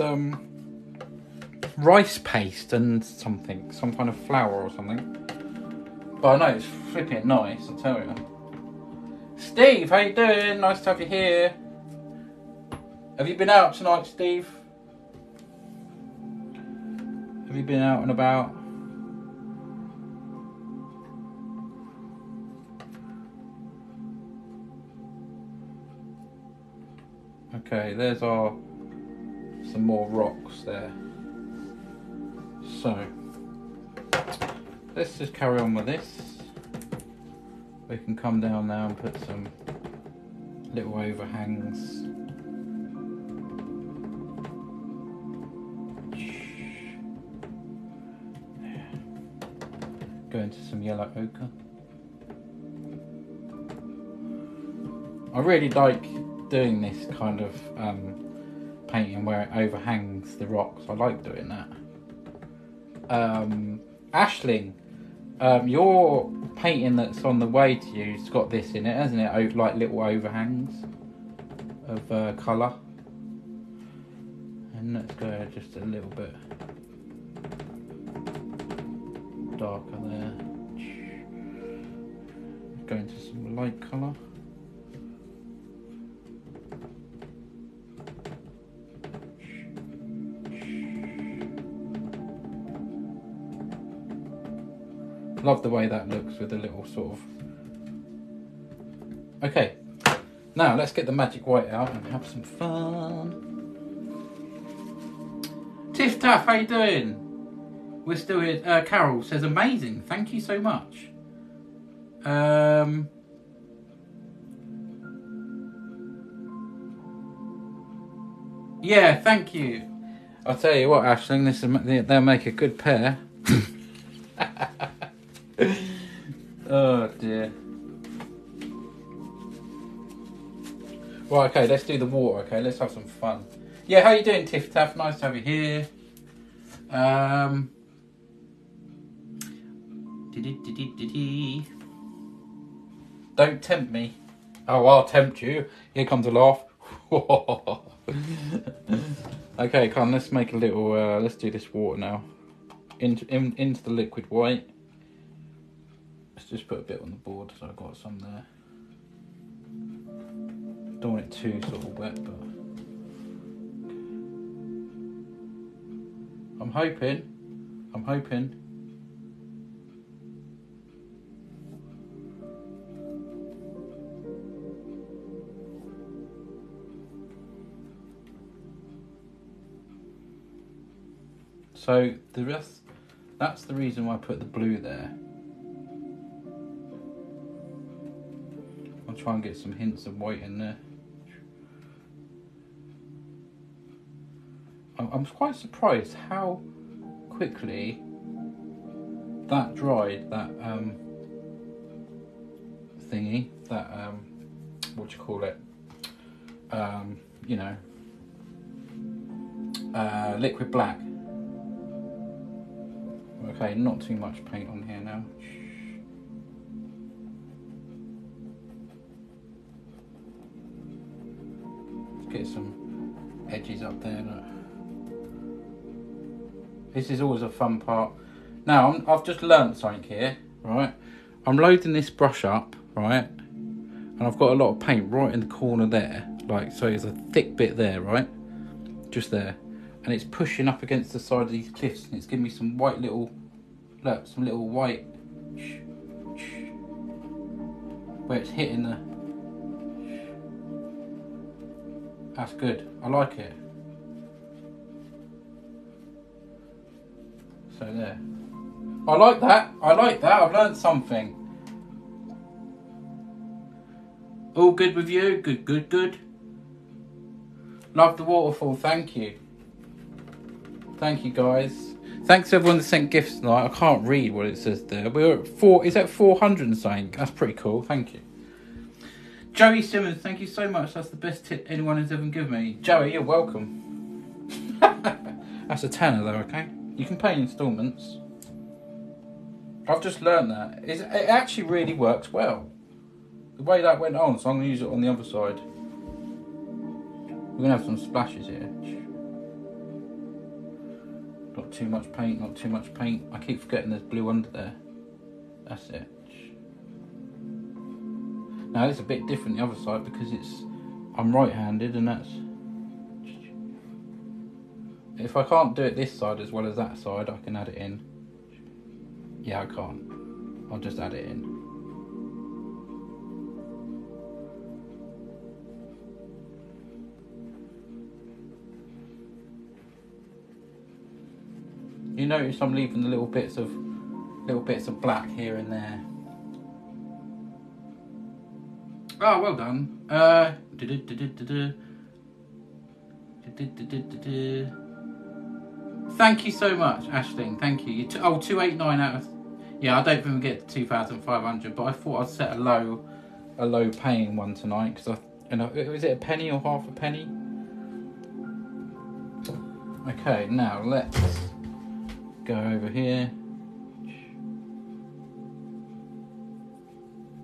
rice paste and something, some kind of flour or something. But I know it's flipping nice, I tell you. Steve, how you doing? Nice to have you here. Have you been out tonight, Steve? Have you been out and about? Okay, there's some more rocks there. So, let's just carry on with this. We can come down now and put some little overhangs. Go into some yellow ochre. I really like doing this kind of painting where it overhangs the rocks. I like doing that. Ashling, your painting that's on the way to you, it's got this in it, hasn't it? Like little overhangs of colour. And let's go just a little bit darker there. Go into some light colour. Love the way that looks with the little sort of... Okay, now let's get the magic white out and have some fun. Tiff Taff, how you doing? We're still here. Carol says, amazing, thank you so much. Yeah, thank you. I'll tell you what, Ashling, they'll make a good pair. Right, okay, let's do the water, okay? Let's have some fun. Yeah, how you doing, Tiff Taff? Nice to have you here. Don't tempt me. Oh, I'll tempt you. Here comes a laugh. Okay, come on, let's make a little, let's do this water now. Into the liquid white. Let's just put a bit on the board, so I've got some there. Don't want it too sort of wet, but I'm hoping. So the rest, that's the reason why I put the blue there. I'll try and get some hints of white in there. I'm quite surprised how quickly that dried, that thingy, that what do you call it, you know, liquid black. Okay, not too much paint on here now. Let's get some edges up there. Look. This is always a fun part. Now, I've just learnt something here, right? I'm loading this brush up, right? And I've got a lot of paint right in the corner there. Like, so there's a thick bit there, right? Just there. And it's pushing up against the side of these cliffs, and it's giving me some white little, look, some little white, where it's hitting the, that's good, I like it. So there. I like that, I've learned something. All good with you? Good. Love the waterfall, thank you. Thank you guys. Thanks to everyone that sent gifts tonight. I can't read what it says there. We're at 400 and something. That's pretty cool, thank you. Joey Simmons, thank you so much. That's the best tip anyone has ever given me. Joey, you're welcome. That's a tenner though, okay? You can pay in installments. I've just learned that. It actually really works well. The way that went on, so I'm gonna use it on the other side. We're gonna have some splashes here. Not too much paint, not too much paint. I keep forgetting there's blue under there. That's it. Now it's a bit different the other side because it's, I'm right-handed and that's, if I can't do it this side as well as that side, I can add it in. Yeah, I can't. I'll just add it in. You notice I'm leaving the little bits of black here and there. Oh, well done. Thank you so much, Ashling. Thank you. 289 out of... Yeah, I don't think we get to 2,500, but I thought I'd set a low paying one tonight because was it a penny or half a penny? Okay, now let's go over here.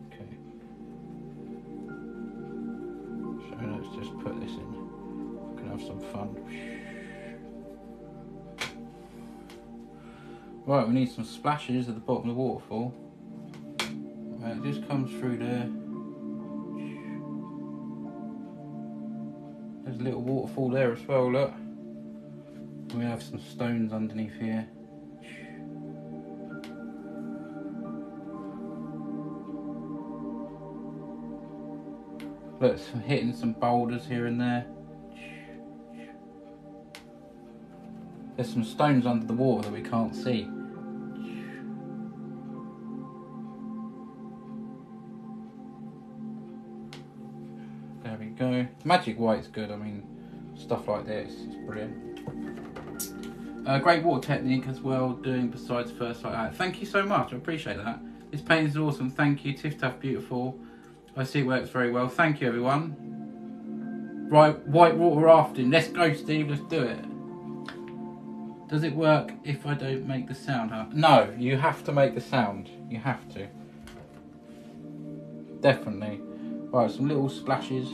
Okay. So let's just put this in. We can have some fun. Right, we need some splashes at the bottom of the waterfall. Right, it just comes through there. There's a little waterfall there as well, look. We have some stones underneath here. Look, it's hitting some boulders here and there. There's some stones under the water that we can't see. There we go. Magic white's good, I mean, stuff like this is brilliant. Great water technique as well, doing besides first like that. Thank you so much, I appreciate that. This painting is awesome, thank you, Tiff Taff, beautiful. I see it works very well, thank you everyone. Right, white water rafting. Let's go, Steve. Let's do it. Does it work if I don't make the sound? No, you have to make the sound. You have to. Definitely. Right, some little splashes.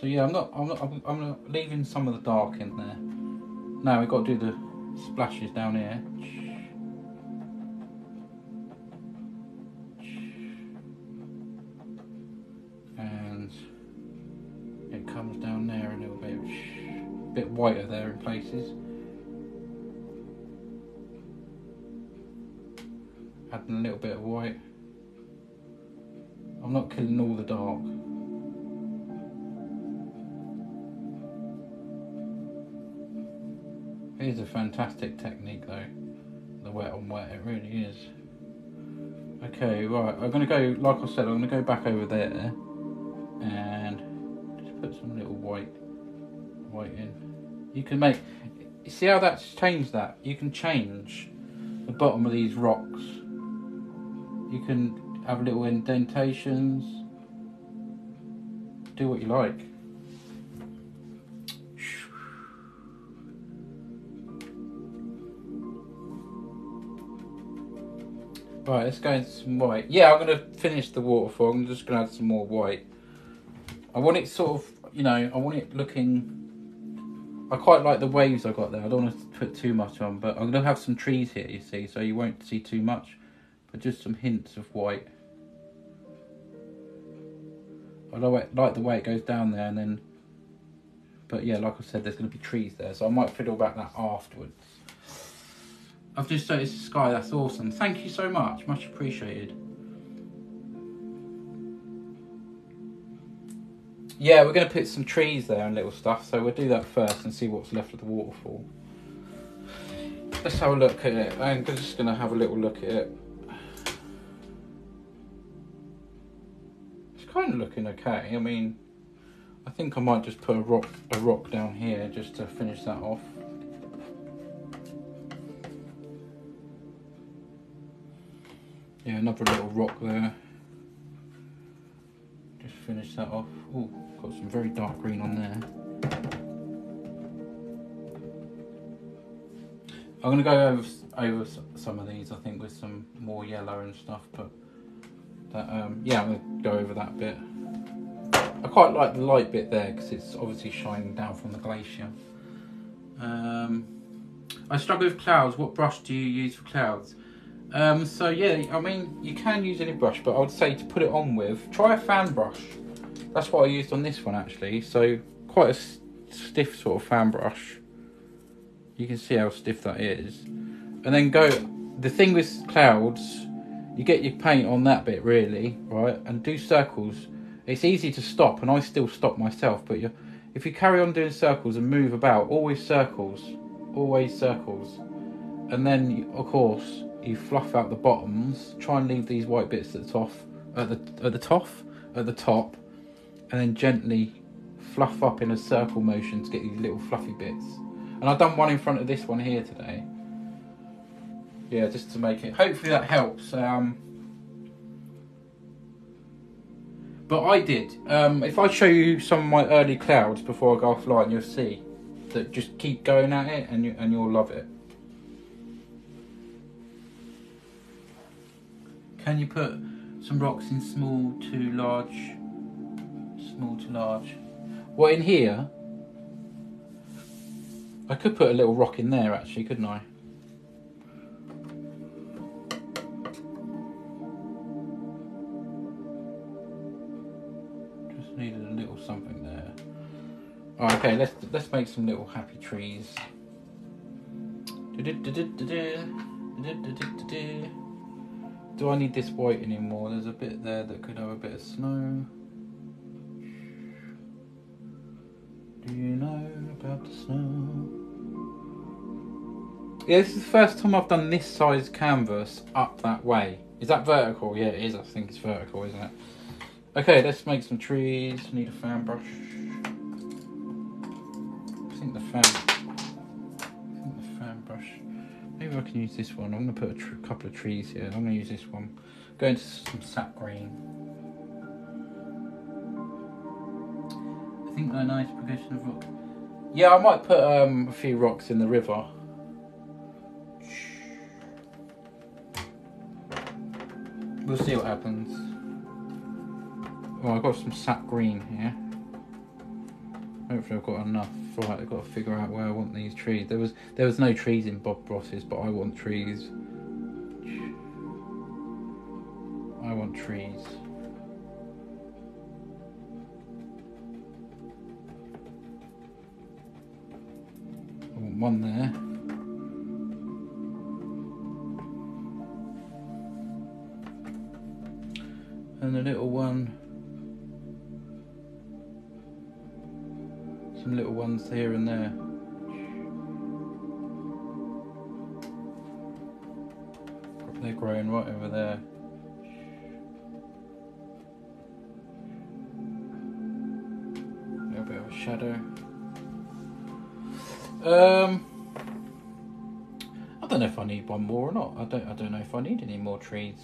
So yeah, I'm leaving some of the dark in there. Now we've got to do the splashes down here. Whiter there in places. Adding a little bit of white. I'm not killing all the dark. It is a fantastic technique though, the wet on wet, it really is. Okay, right, I'm gonna go, like I said, I'm gonna go back over there and just put some little white in. You can make, see how that's changed that? You can change the bottom of these rocks. You can have little indentations. Do what you like. Right, let's go into some white. Yeah, I'm gonna finish the waterfall. I'm just gonna add some more white. I want it sort of, you know, I want it looking, I quite like the waves I got there. I don't want to put too much on, but I'm going to have some trees here, you see, so you won't see too much, but just some hints of white. I like the way it goes down there, and then, but yeah, like I said, there's going to be trees there, so I might fiddle about that afterwards. I've just noticed the sky, that's awesome. Thank you so much, much appreciated. Yeah, we're going to put some trees there and little stuff, so we'll do that first and see what's left of the waterfall. Let's have a look at it. I'm just going to have a little look at it. It's kind of looking okay. I mean, I think I might just put a rock down here just to finish that off. Yeah, another little rock there. Just finish that off. Oh, got some very dark green on there. I'm going to go over some of these, I think, with some more yellow and stuff, but that, yeah, I'm going to go over that bit. I quite like the light bit there because it's obviously shining down from the glacier. I struggle with clouds. What brush do you use for clouds? So yeah, I mean, you can use any brush, but I would say to put it on with, try a fan brush. That's what I used on this one actually, so quite a stiff sort of fan brush. You can see how stiff that is. And then go, the thing with clouds, you get your paint on that bit really, right, and do circles. It's easy to stop, and I still stop myself, but if you carry on doing circles and move about, always circles. And then, of course, you fluff out the bottoms, try and leave these white bits at the top, at the top, and then gently fluff up in a circle motion to get these little fluffy bits. And I've done one in front of this one here today. Yeah, just to make it, hopefully that helps. But I did, if I show you some of my early clouds before I go offline, you'll see that just keep going at it and you'll love it. Can you put some rocks in small to large? Small to large. Well, in here, I could put a little rock in there actually, couldn't I? Just needed a little something there. Oh, okay, let's make some little happy trees. Do I need this white anymore? There's a bit there that could have a bit of snow. Do you know about the snow? Yeah, this is the first time I've done this size canvas up that way. Is that vertical? Yeah, it is. I think it's vertical, isn't it? Okay, let's make some trees. I need a fan brush. I think the fan brush. Maybe I can use this one. I'm going to put a couple of trees here. I'm going to use this one. Go into some sap green. I think they're a nice progression of rock. Yeah, I might put a few rocks in the river. We'll see what happens. Well, I've got some sap green here. Hopefully I've got enough. Right, I've got to figure out where I want these trees. There was no trees in Bob Ross's, but I want trees. I want trees. I want one there. And a little one. Some little ones here and there. They're growing right over there. A little bit of a shadow. I don't know if I need one more or not. I don't know if I need any more trees.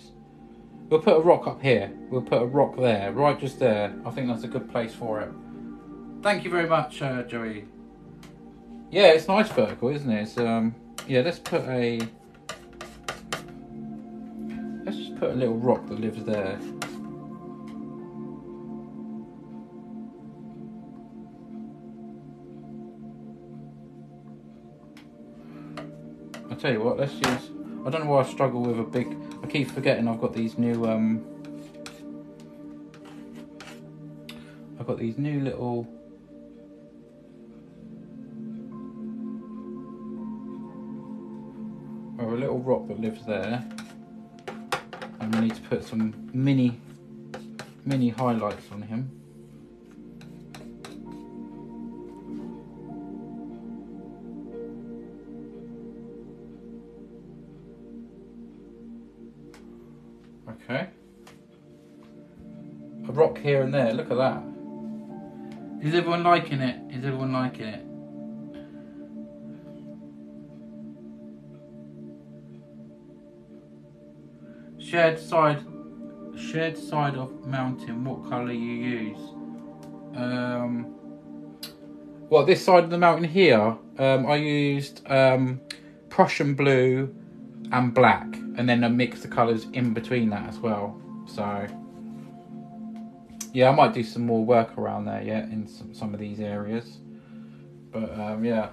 We'll put a rock up here. We'll put a rock there, right just there. I think that's a good place for it. Thank you very much, Joey. Yeah, it's nice vertical, isn't it? It's, yeah, let's just put a little rock that lives there. I'll tell you what, let's use, I don't know why I struggle with a big, I keep forgetting I've got these new, I've got these new little, a little rock that lives there, and we need to put some mini highlights on him. Okay, a rock here and there. Look at that. Is everyone liking it? Is everyone liking it? Shared side of mountain. What colour you use? Well, this side of the mountain here, I used Prussian blue and black, and then I mixed the colours in between that as well. So yeah, I might do some more work around there. Yeah, in some of these areas, but yeah.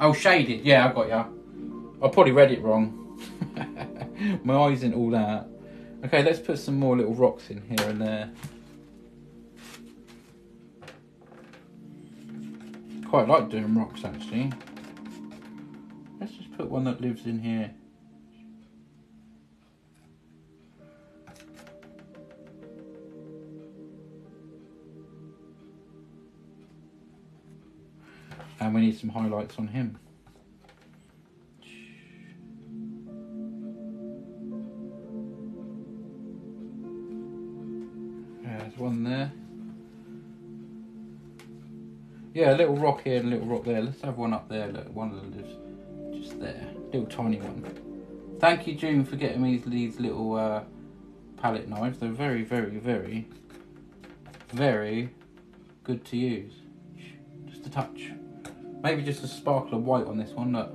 Oh, shaded. Yeah, I got ya. I probably read it wrong. My eyes and all that. Okay, let's put some more little rocks in here and there. Quite like doing rocks, actually. Let's just put one that lives in here. And we need some highlights on him. One there. Yeah, a little rock here and a little rock there. Let's have one up there. Look, one that lives just there. Little tiny one. Thank you, June, for getting me these little palette knives. They're very, very, very, very good to use. Just a touch. Maybe just a sparkle of white on this one. Look.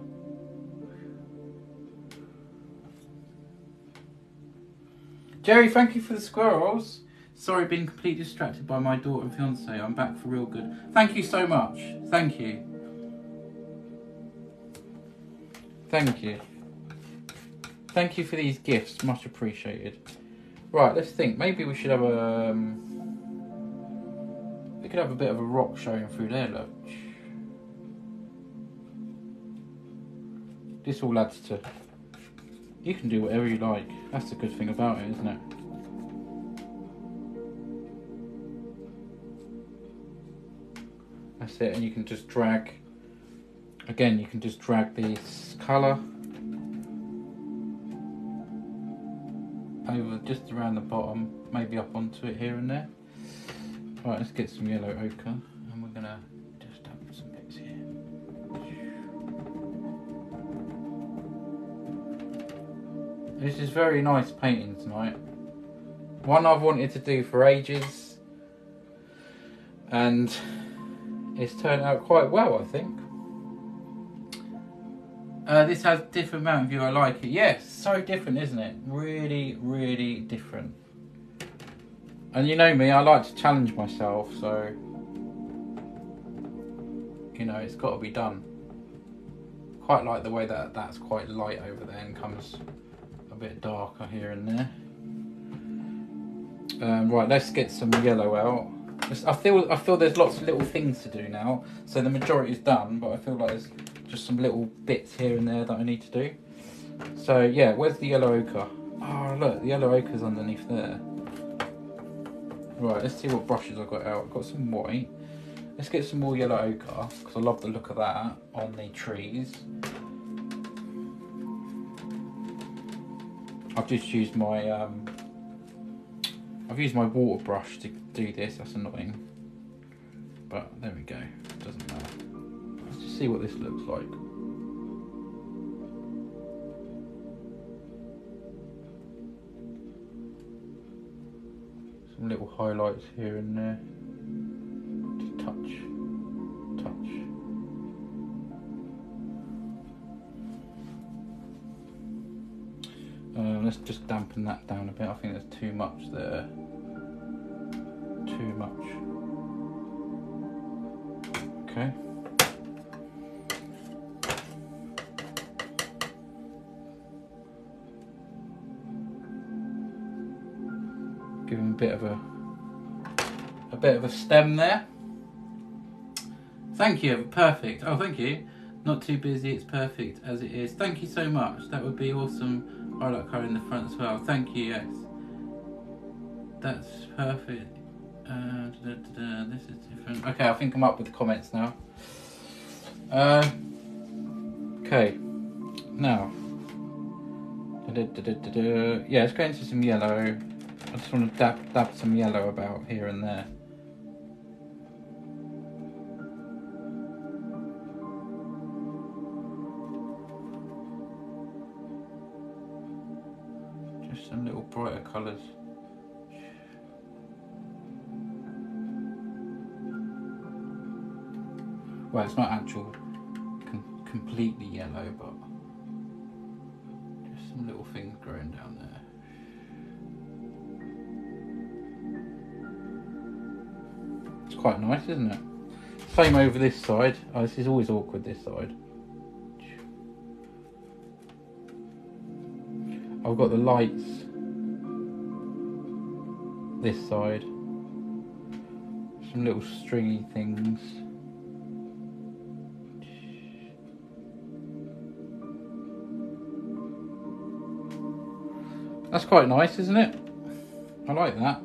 Jerry, thank you for the squirrels. Sorry, being completely distracted by my daughter and fiance. I'm back for real good. Thank you so much. Thank you. Thank you. Thank you for these gifts. Much appreciated. Right, let's think. Maybe we should have a... we could have a bit of a rock showing through there, look. This all adds to... You can do whatever you like. That's the good thing about it, isn't it? That's it, and you can just drag, again, you can just drag this colour over just around the bottom, maybe up onto it here and there. Right, let's get some yellow ochre, and we're going to just dump some bits here. This is very nice painting tonight. One I've wanted to do for ages, and it's turned out quite well, I think. This has different Mountain View, I like it. Yes, so different, isn't it? Really, really different. And you know me, I like to challenge myself, so... you know, it's got to be done. Quite like the way that that's quite light over there and comes a bit darker here and there. Right, let's get some yellow out. I feel there's lots of little things to do now, so the majority is done, but I feel like there's just some little bits here and there that I need to do. So yeah, where's the yellow ochre? Oh look, the yellow ochre's underneath there. Right, let's see what brushes I've got out. I've got some white. Let's get some more yellow ochre, because I love the look of that on the trees. I've just used my I've used my water brush to do this. That's annoying, but there we go, it doesn't matter. Let's just see what this looks like. Some little highlights here and there. Touch. Let's just dampen that down a bit. I think there's too much there. Too much. Okay. Give him a bit of a stem there. Thank you, perfect. Oh, thank you. Not too busy, it's perfect as it is. Thank you so much. That would be awesome. I like colour in the front as well. Thank you, yes. That's perfect. This is different. Okay, I think I'm up with the comments now. Okay, now. Yeah, let's go into some yellow. I just want to dab some yellow about here and there. Some little brighter colours. Well, it's not actual completely yellow, but just some little things growing down there. It's quite nice, isn't it? Same over this side. Oh, this is always awkward, this side. I've got the lights this side, some little stringy things. That's quite nice, isn't it? I like that.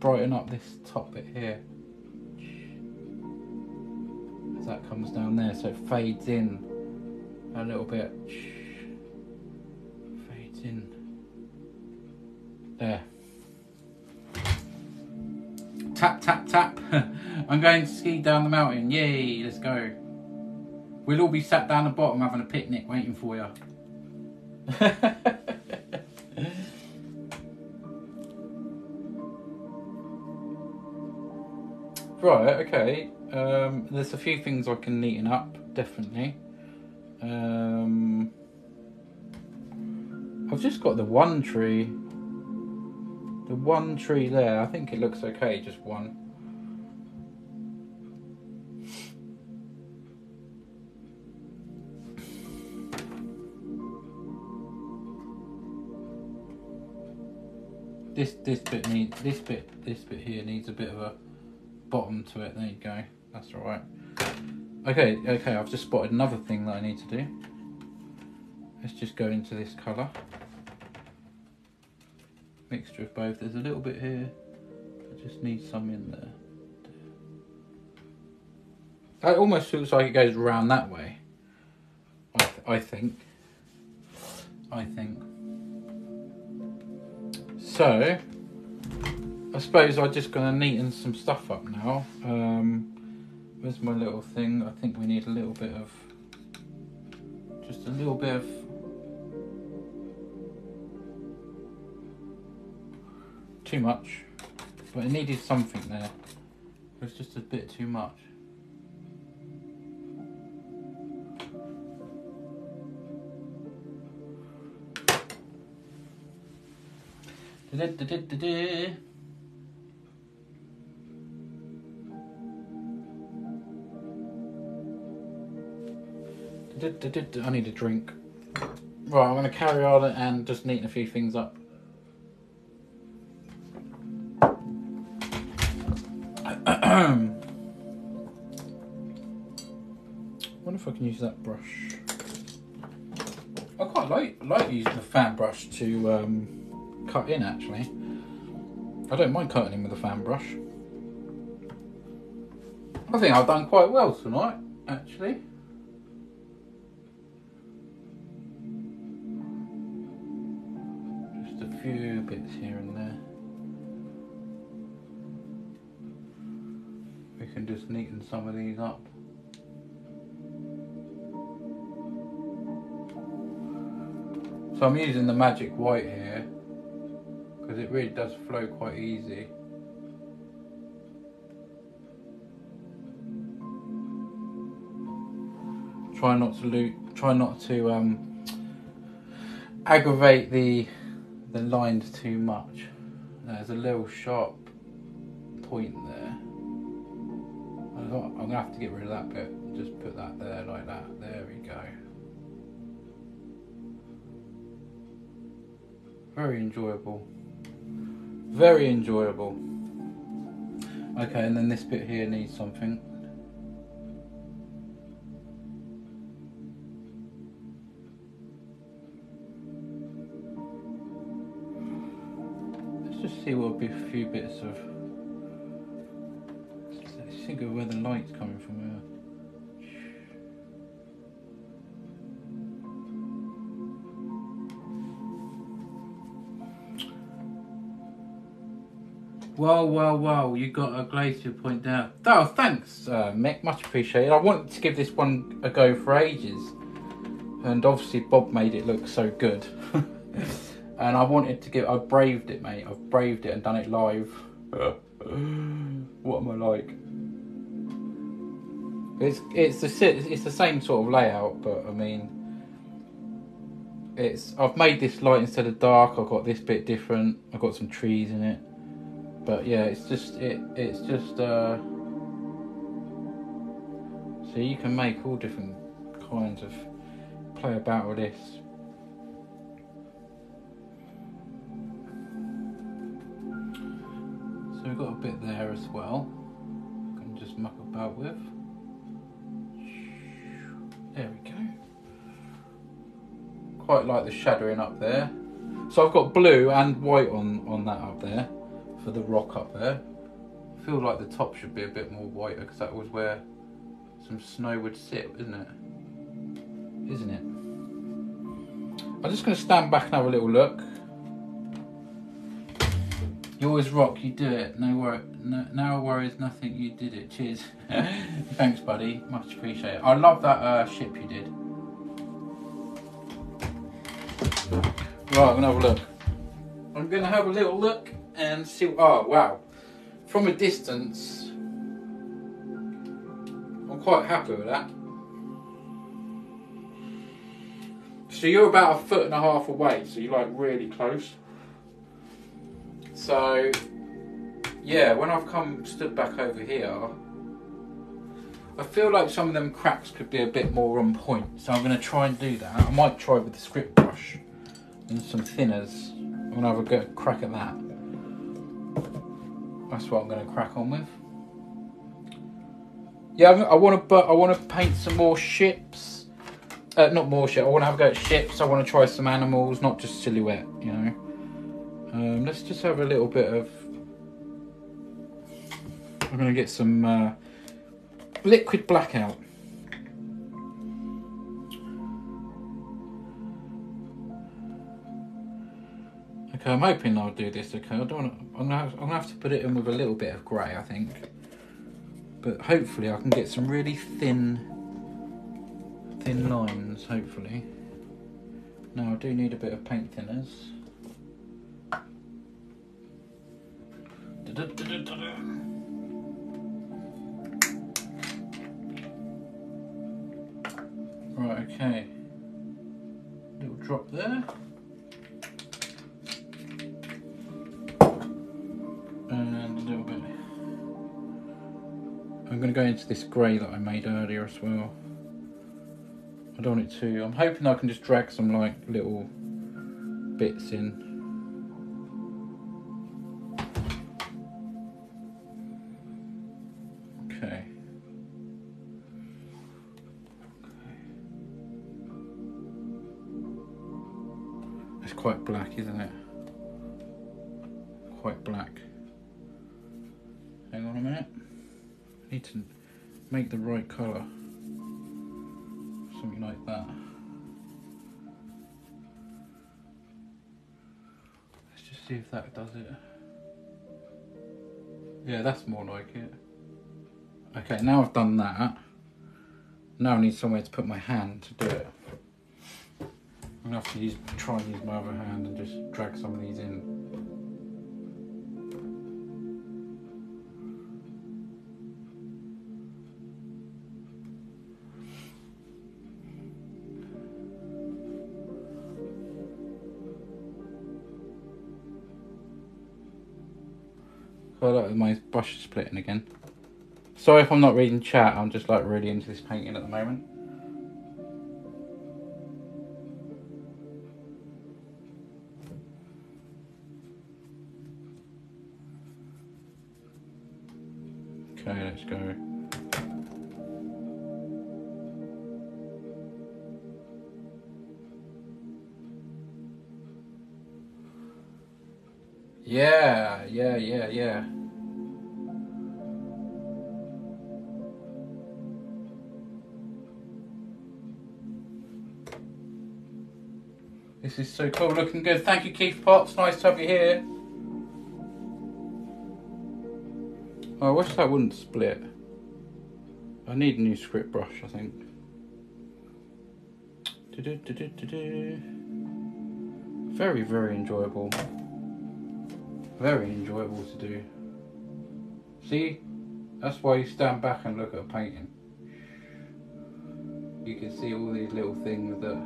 Brighten up this top bit here as that comes down there, so it fades in a little bit. Fades in there. Tap tap tap. I'm going to ski down the mountain. Yay, let's go. We'll all be sat down the bottom having a picnic waiting for you. Right, okay, there's a few things I can neaten up, definitely. I've just got the one tree there. I think it looks okay, just one. This bit here needs a bit of a bottom to it. There you go, that's all right. Okay, I've just spotted another thing that I need to do. Let's just go into this colour mixture of both. There's a little bit here, I just need some in there. That almost looks like it goes around that way. I think So I suppose I'm just going to neaten some stuff up now. Where's my little thing? I think we need a little bit of, just a little bit of too much, but it needed something there. It was just a bit too much. Da-da-da-da-da-da. I need a drink. Right, I'm going to carry on and just neaten a few things up. Wonder if I can use that brush. I quite like using the fan brush to cut in, actually. I don't mind cutting in with a fan brush. I think I've done quite well tonight, actually. Few bits here and there. We can just neaten some of these up. So I'm using the magic white here because it really does flow quite easy. Try not to aggravate the lines too much. There's a little sharp point there. I'm gonna have to get rid of that bit. Just put that there like that. There we go. Very enjoyable. Very enjoyable. Okay, and then this bit here needs something. See what be a few bits of. Let's think of where the light's coming from here. Well, well, well! You got a glacier point down. Oh, thanks, Mick. Much appreciated. I wanted to give this one a go for ages, and obviously Bob made it look so good. And I wanted to give, I've braved it, mate. I've braved it and done it live. What am I like? It's the same sort of layout, but I mean, I've made this light instead of dark. I've got this bit different. I've got some trees in it, but yeah, it's just so you can make all different kinds of, play about with this. So we've got a bit there as well, we can just muck about with. There we go. Quite like the shadowing up there. So I've got blue and white on that up there, for the rock up there. I feel like the top should be a bit more whiter, because that was where some snow would sit, isn't it? Isn't it? I'm just going to stand back and have a little look. You always rock, you do it, no worries, nothing, you did it, cheers. Thanks, buddy, much appreciated. I love that ship you did. Right, I'm going to have a look. I'm going to have a little look and see, oh wow. From a distance, I'm quite happy with that. So you're about 1.5 foot away, so you're like really close. So, yeah, when I've stood back over here, I feel like some of them cracks could be a bit more on point. So I'm going to try and do that. I might try with the script brush and some thinners. I'm going to have a good crack at that. That's what I'm going to crack on with. Yeah, I want to paint some more ships. Not more ships. I want to have a go at ships. I want to try some animals, not just silhouette, you know. Let's just have a little bit of, I'm going to get some liquid blackout. Okay, I'm hoping I'll do this. Okay, I don't wanna, I'm gonna have to put it in with a little bit of grey, I think. But hopefully I can get some really thin lines, hopefully. Now I do need a bit of paint thinners. Right, okay. Little drop there. And a little bit. I'm going to go into this grey that I made earlier as well. I don't want it to. I'm hoping I can just drag some like little bits in. Okay. It's quite black, isn't it? Quite black. Hang on a minute. I need to make the right colour. Something like that. Let's just see if that does it. Yeah, that's more like it. Okay, now I've done that. Now I need somewhere to put my hand to do it. I'm gonna have to try and use my other hand and just drag some of these in. I like my brush splitting again. Sorry if I'm not reading chat, I'm just like really into this painting at the moment. Okay, let's go. Yeah. This is so cool, looking good. Thank you, Keith Potts. Nice to have you here. Oh, I wish that wouldn't split. I need a new script brush, I think. Very, very enjoyable. Very enjoyable to do. See? That's why you stand back and look at a painting. You can see all these little things that...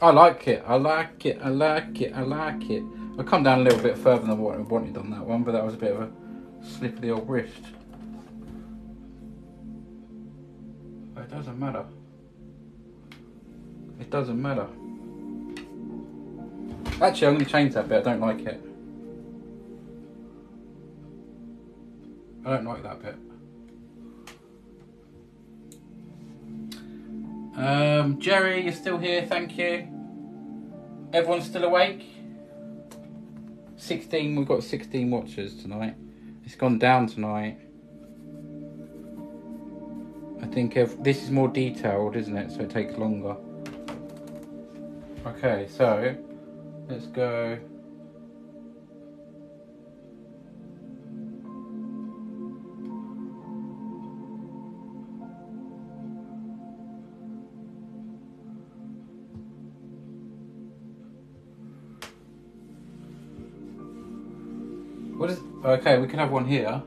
I like it, I like it, I like it, I like it. I come down a little bit further than what I wanted on that one, but that was a bit of a slip of the old wrist. It doesn't matter. It doesn't matter. Actually, I'm going to change that bit. I don't like it. I don't like that bit. Jerry, you're still here. Thank you. Everyone's still awake? 16. We've got 16 watchers tonight. It's gone down tonight. I think this is more detailed, isn't it? So it takes longer. Okay, so let's go. Okay, we can have one here.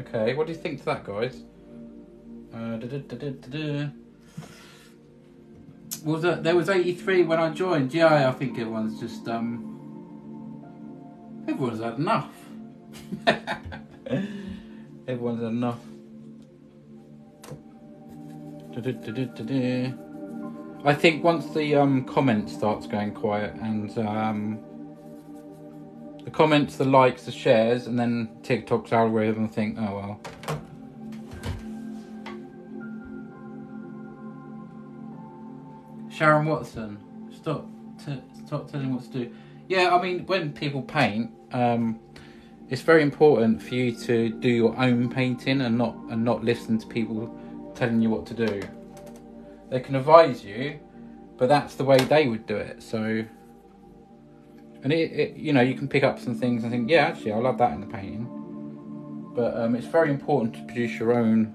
Okay, what do you think to that, guys? Well, there was 83 when I joined. Yeah, I think everyone's just everyone's had enough. Everyone's had enough. I think once the comment starts going quiet and the comments, the likes, the shares, and then TikTok's algorithm think, oh well. Sharon Watson, stop telling what to do. Yeah, I mean, when people paint, It's very important for you to do your own painting and not listen to people telling you what to do. They can advise you, but that's the way they would do it. So, and it you know, you can pick up some things and think, yeah, actually I love that in the painting. But it's very important to produce your own.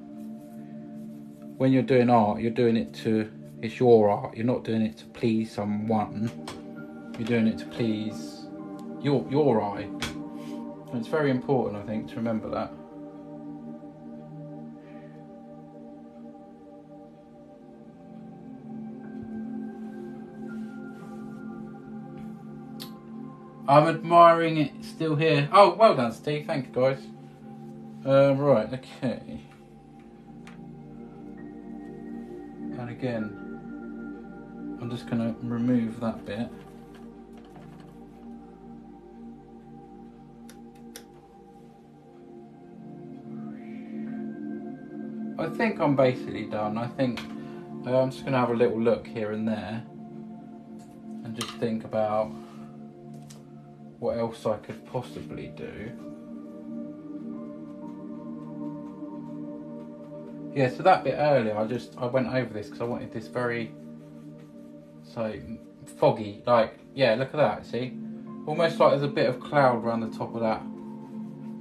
When you're doing art, you're doing it to, it's your art. You're not doing it to please someone. You're doing it to please your eye. And it's very important, I think, to remember that. I'm admiring it still here. Oh, well done, Steve. Thank you, guys. Right, okay. And again, I'm just going to remove that bit. I think I'm basically done. I think I'm just going to have a little look here and there and just think about what else I could possibly do. Yeah, so that bit earlier, I went over this because I wanted this very, so foggy, like, yeah, look at that, see? Almost like there's a bit of cloud around the top of that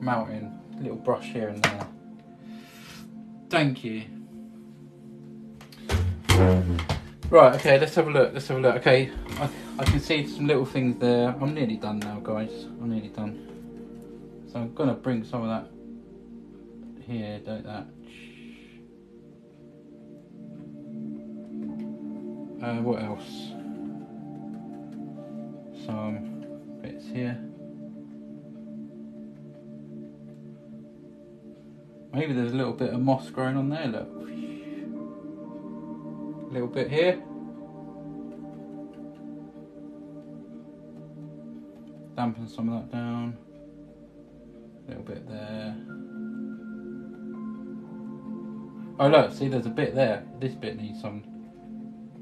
mountain. A little brush here and there. Thank you. Right, okay, let's have a look, let's have a look. Okay, I can see some little things there. I'm nearly done now, guys, I'm nearly done. So I'm gonna bring some of that here, don't that. What else? Some bits here. Maybe there's a little bit of moss growing on there, look. A little bit here. Dampen some of that down. A little bit there. Oh look, see there's a bit there. This bit needs some.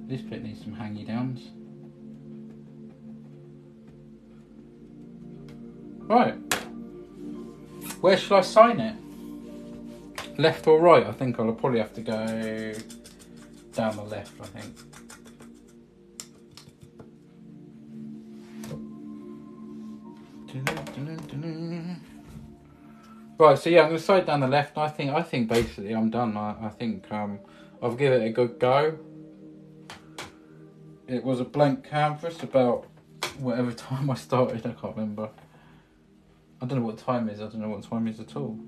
This bit needs some hangy downs. Right. Where shall I sign it? Left or right? I think I'll probably have to go down the left, I think. Right, so yeah, I'm gonna sign down the left. I think basically I'm done. I think I'll give it a good go. It was a blank canvas about whatever time I started, I can't remember. I don't know what time it is, I don't know what time it is at all.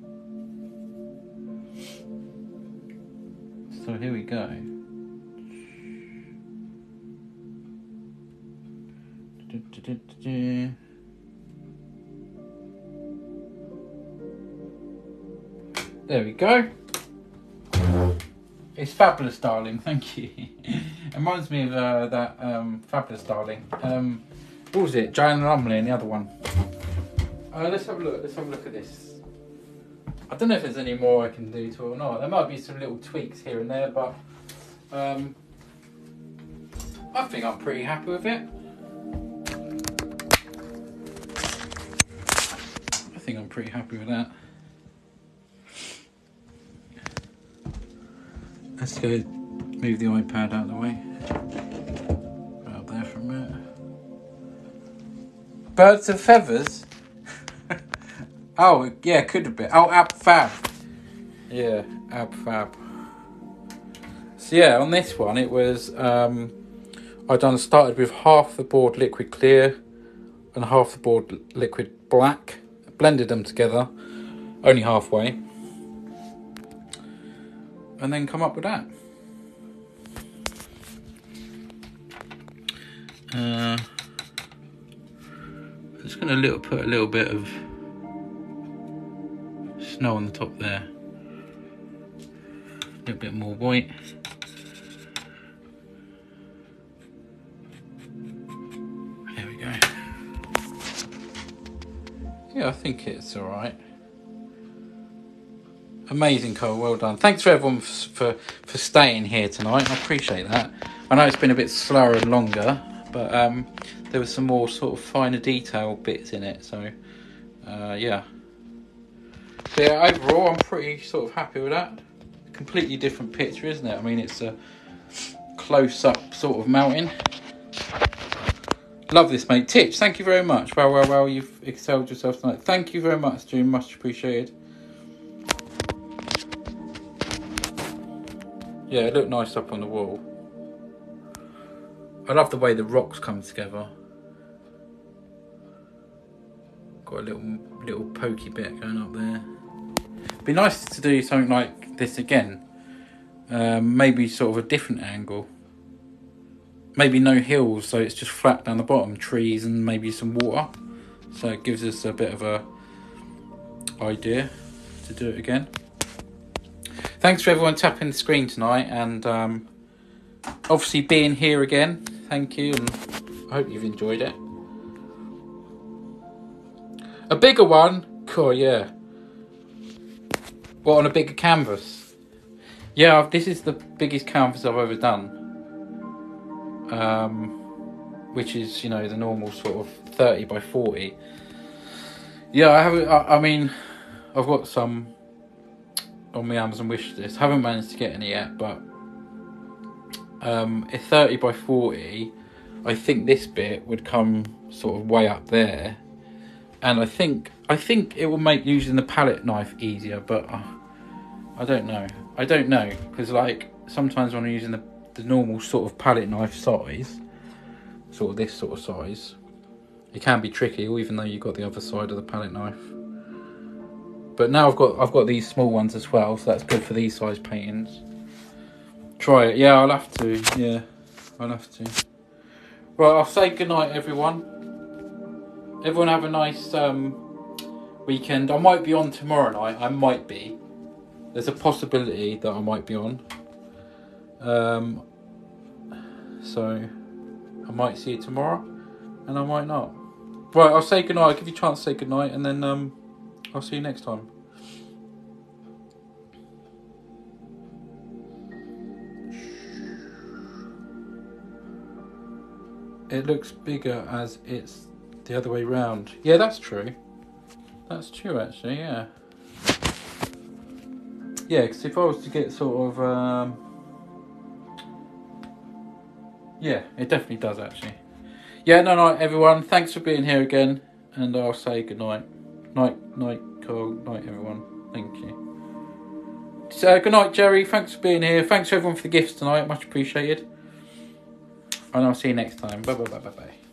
So here we go. There we go. It's fabulous, darling, thank you. It reminds me of that fabulous, darling. What was it? Joanna Lumley and the other one. Let's have a look. Let's have a look at this. I don't know if there's any more I can do to it or not. There might be some little tweaks here and there, but I think I'm pretty happy with it. I think I'm pretty happy with that. Let's go move the iPad out of the way. Right up there for a minute. Birds of feathers? Oh, yeah, could have been. Oh, ab fab. Yeah, ab fab. So, yeah, on this one, it was... started with half the board liquid clear and half the board liquid black. Blended them together, only halfway. And then come up with that. I'm just going to put a little bit of snow on the top there. A little bit more white. There we go. Yeah, I think it's all right. Amazing, Cole, well done. Thanks for everyone for staying here tonight. I appreciate that. I know it's been a bit slower and longer, but there was some more sort of finer detail bits in it. So, yeah. So yeah, overall I'm pretty sort of happy with that. Completely different picture, isn't it? I mean, it's a close-up sort of mountain. Love this, mate. Titch, thank you very much. Well, well, well, you've excelled yourself tonight. Thank you very much, June. Much appreciated. Yeah, it looked nice up on the wall. I love the way the rocks come together. Got a little pokey bit going up there. Be nice to do something like this again. Maybe sort of a different angle. Maybe no hills, so it's just flat down the bottom, trees and maybe some water. So it gives us a bit of a idea to do it again. Thanks for everyone tapping the screen tonight and obviously being here again. Thank you, and I hope you've enjoyed it. A bigger one? Cool, yeah. What, on a bigger canvas? Yeah, this is the biggest canvas I've ever done. Which is, you know, the normal sort of 30 by 40. Yeah, I mean, I've got some on my Amazon wish list. Haven't managed to get any yet, but a 30 by 40, I think this bit would come sort of way up there. And I think it will make using the palette knife easier, but I don't know, because like sometimes when I'm using the normal sort of palette knife size, sort of this sort of size, it can be tricky, even though you've got the other side of the palette knife. But now I've got these small ones as well, so that's good for these size paintings. Try it, yeah. I'll have to. Right, I'll say goodnight, everyone. Everyone have a nice weekend. I might be on tomorrow night. I might be. There's a possibility that I might be on. So I might see you tomorrow and I might not. Right, I'll say goodnight. I'll give you a chance to say goodnight, and then I'll see you next time. It looks bigger as it's the other way round. Yeah, that's true. That's true, actually, yeah. Yeah, because if I was to get sort of... yeah, it definitely does, actually. Yeah, no, everyone. Thanks for being here again. And I'll say goodnight. Night, Carl. Night, everyone. Thank you. So, goodnight, Jerry. Thanks for being here. Thanks, everyone, for the gifts tonight. Much appreciated. And I'll see you next time. Bye-bye.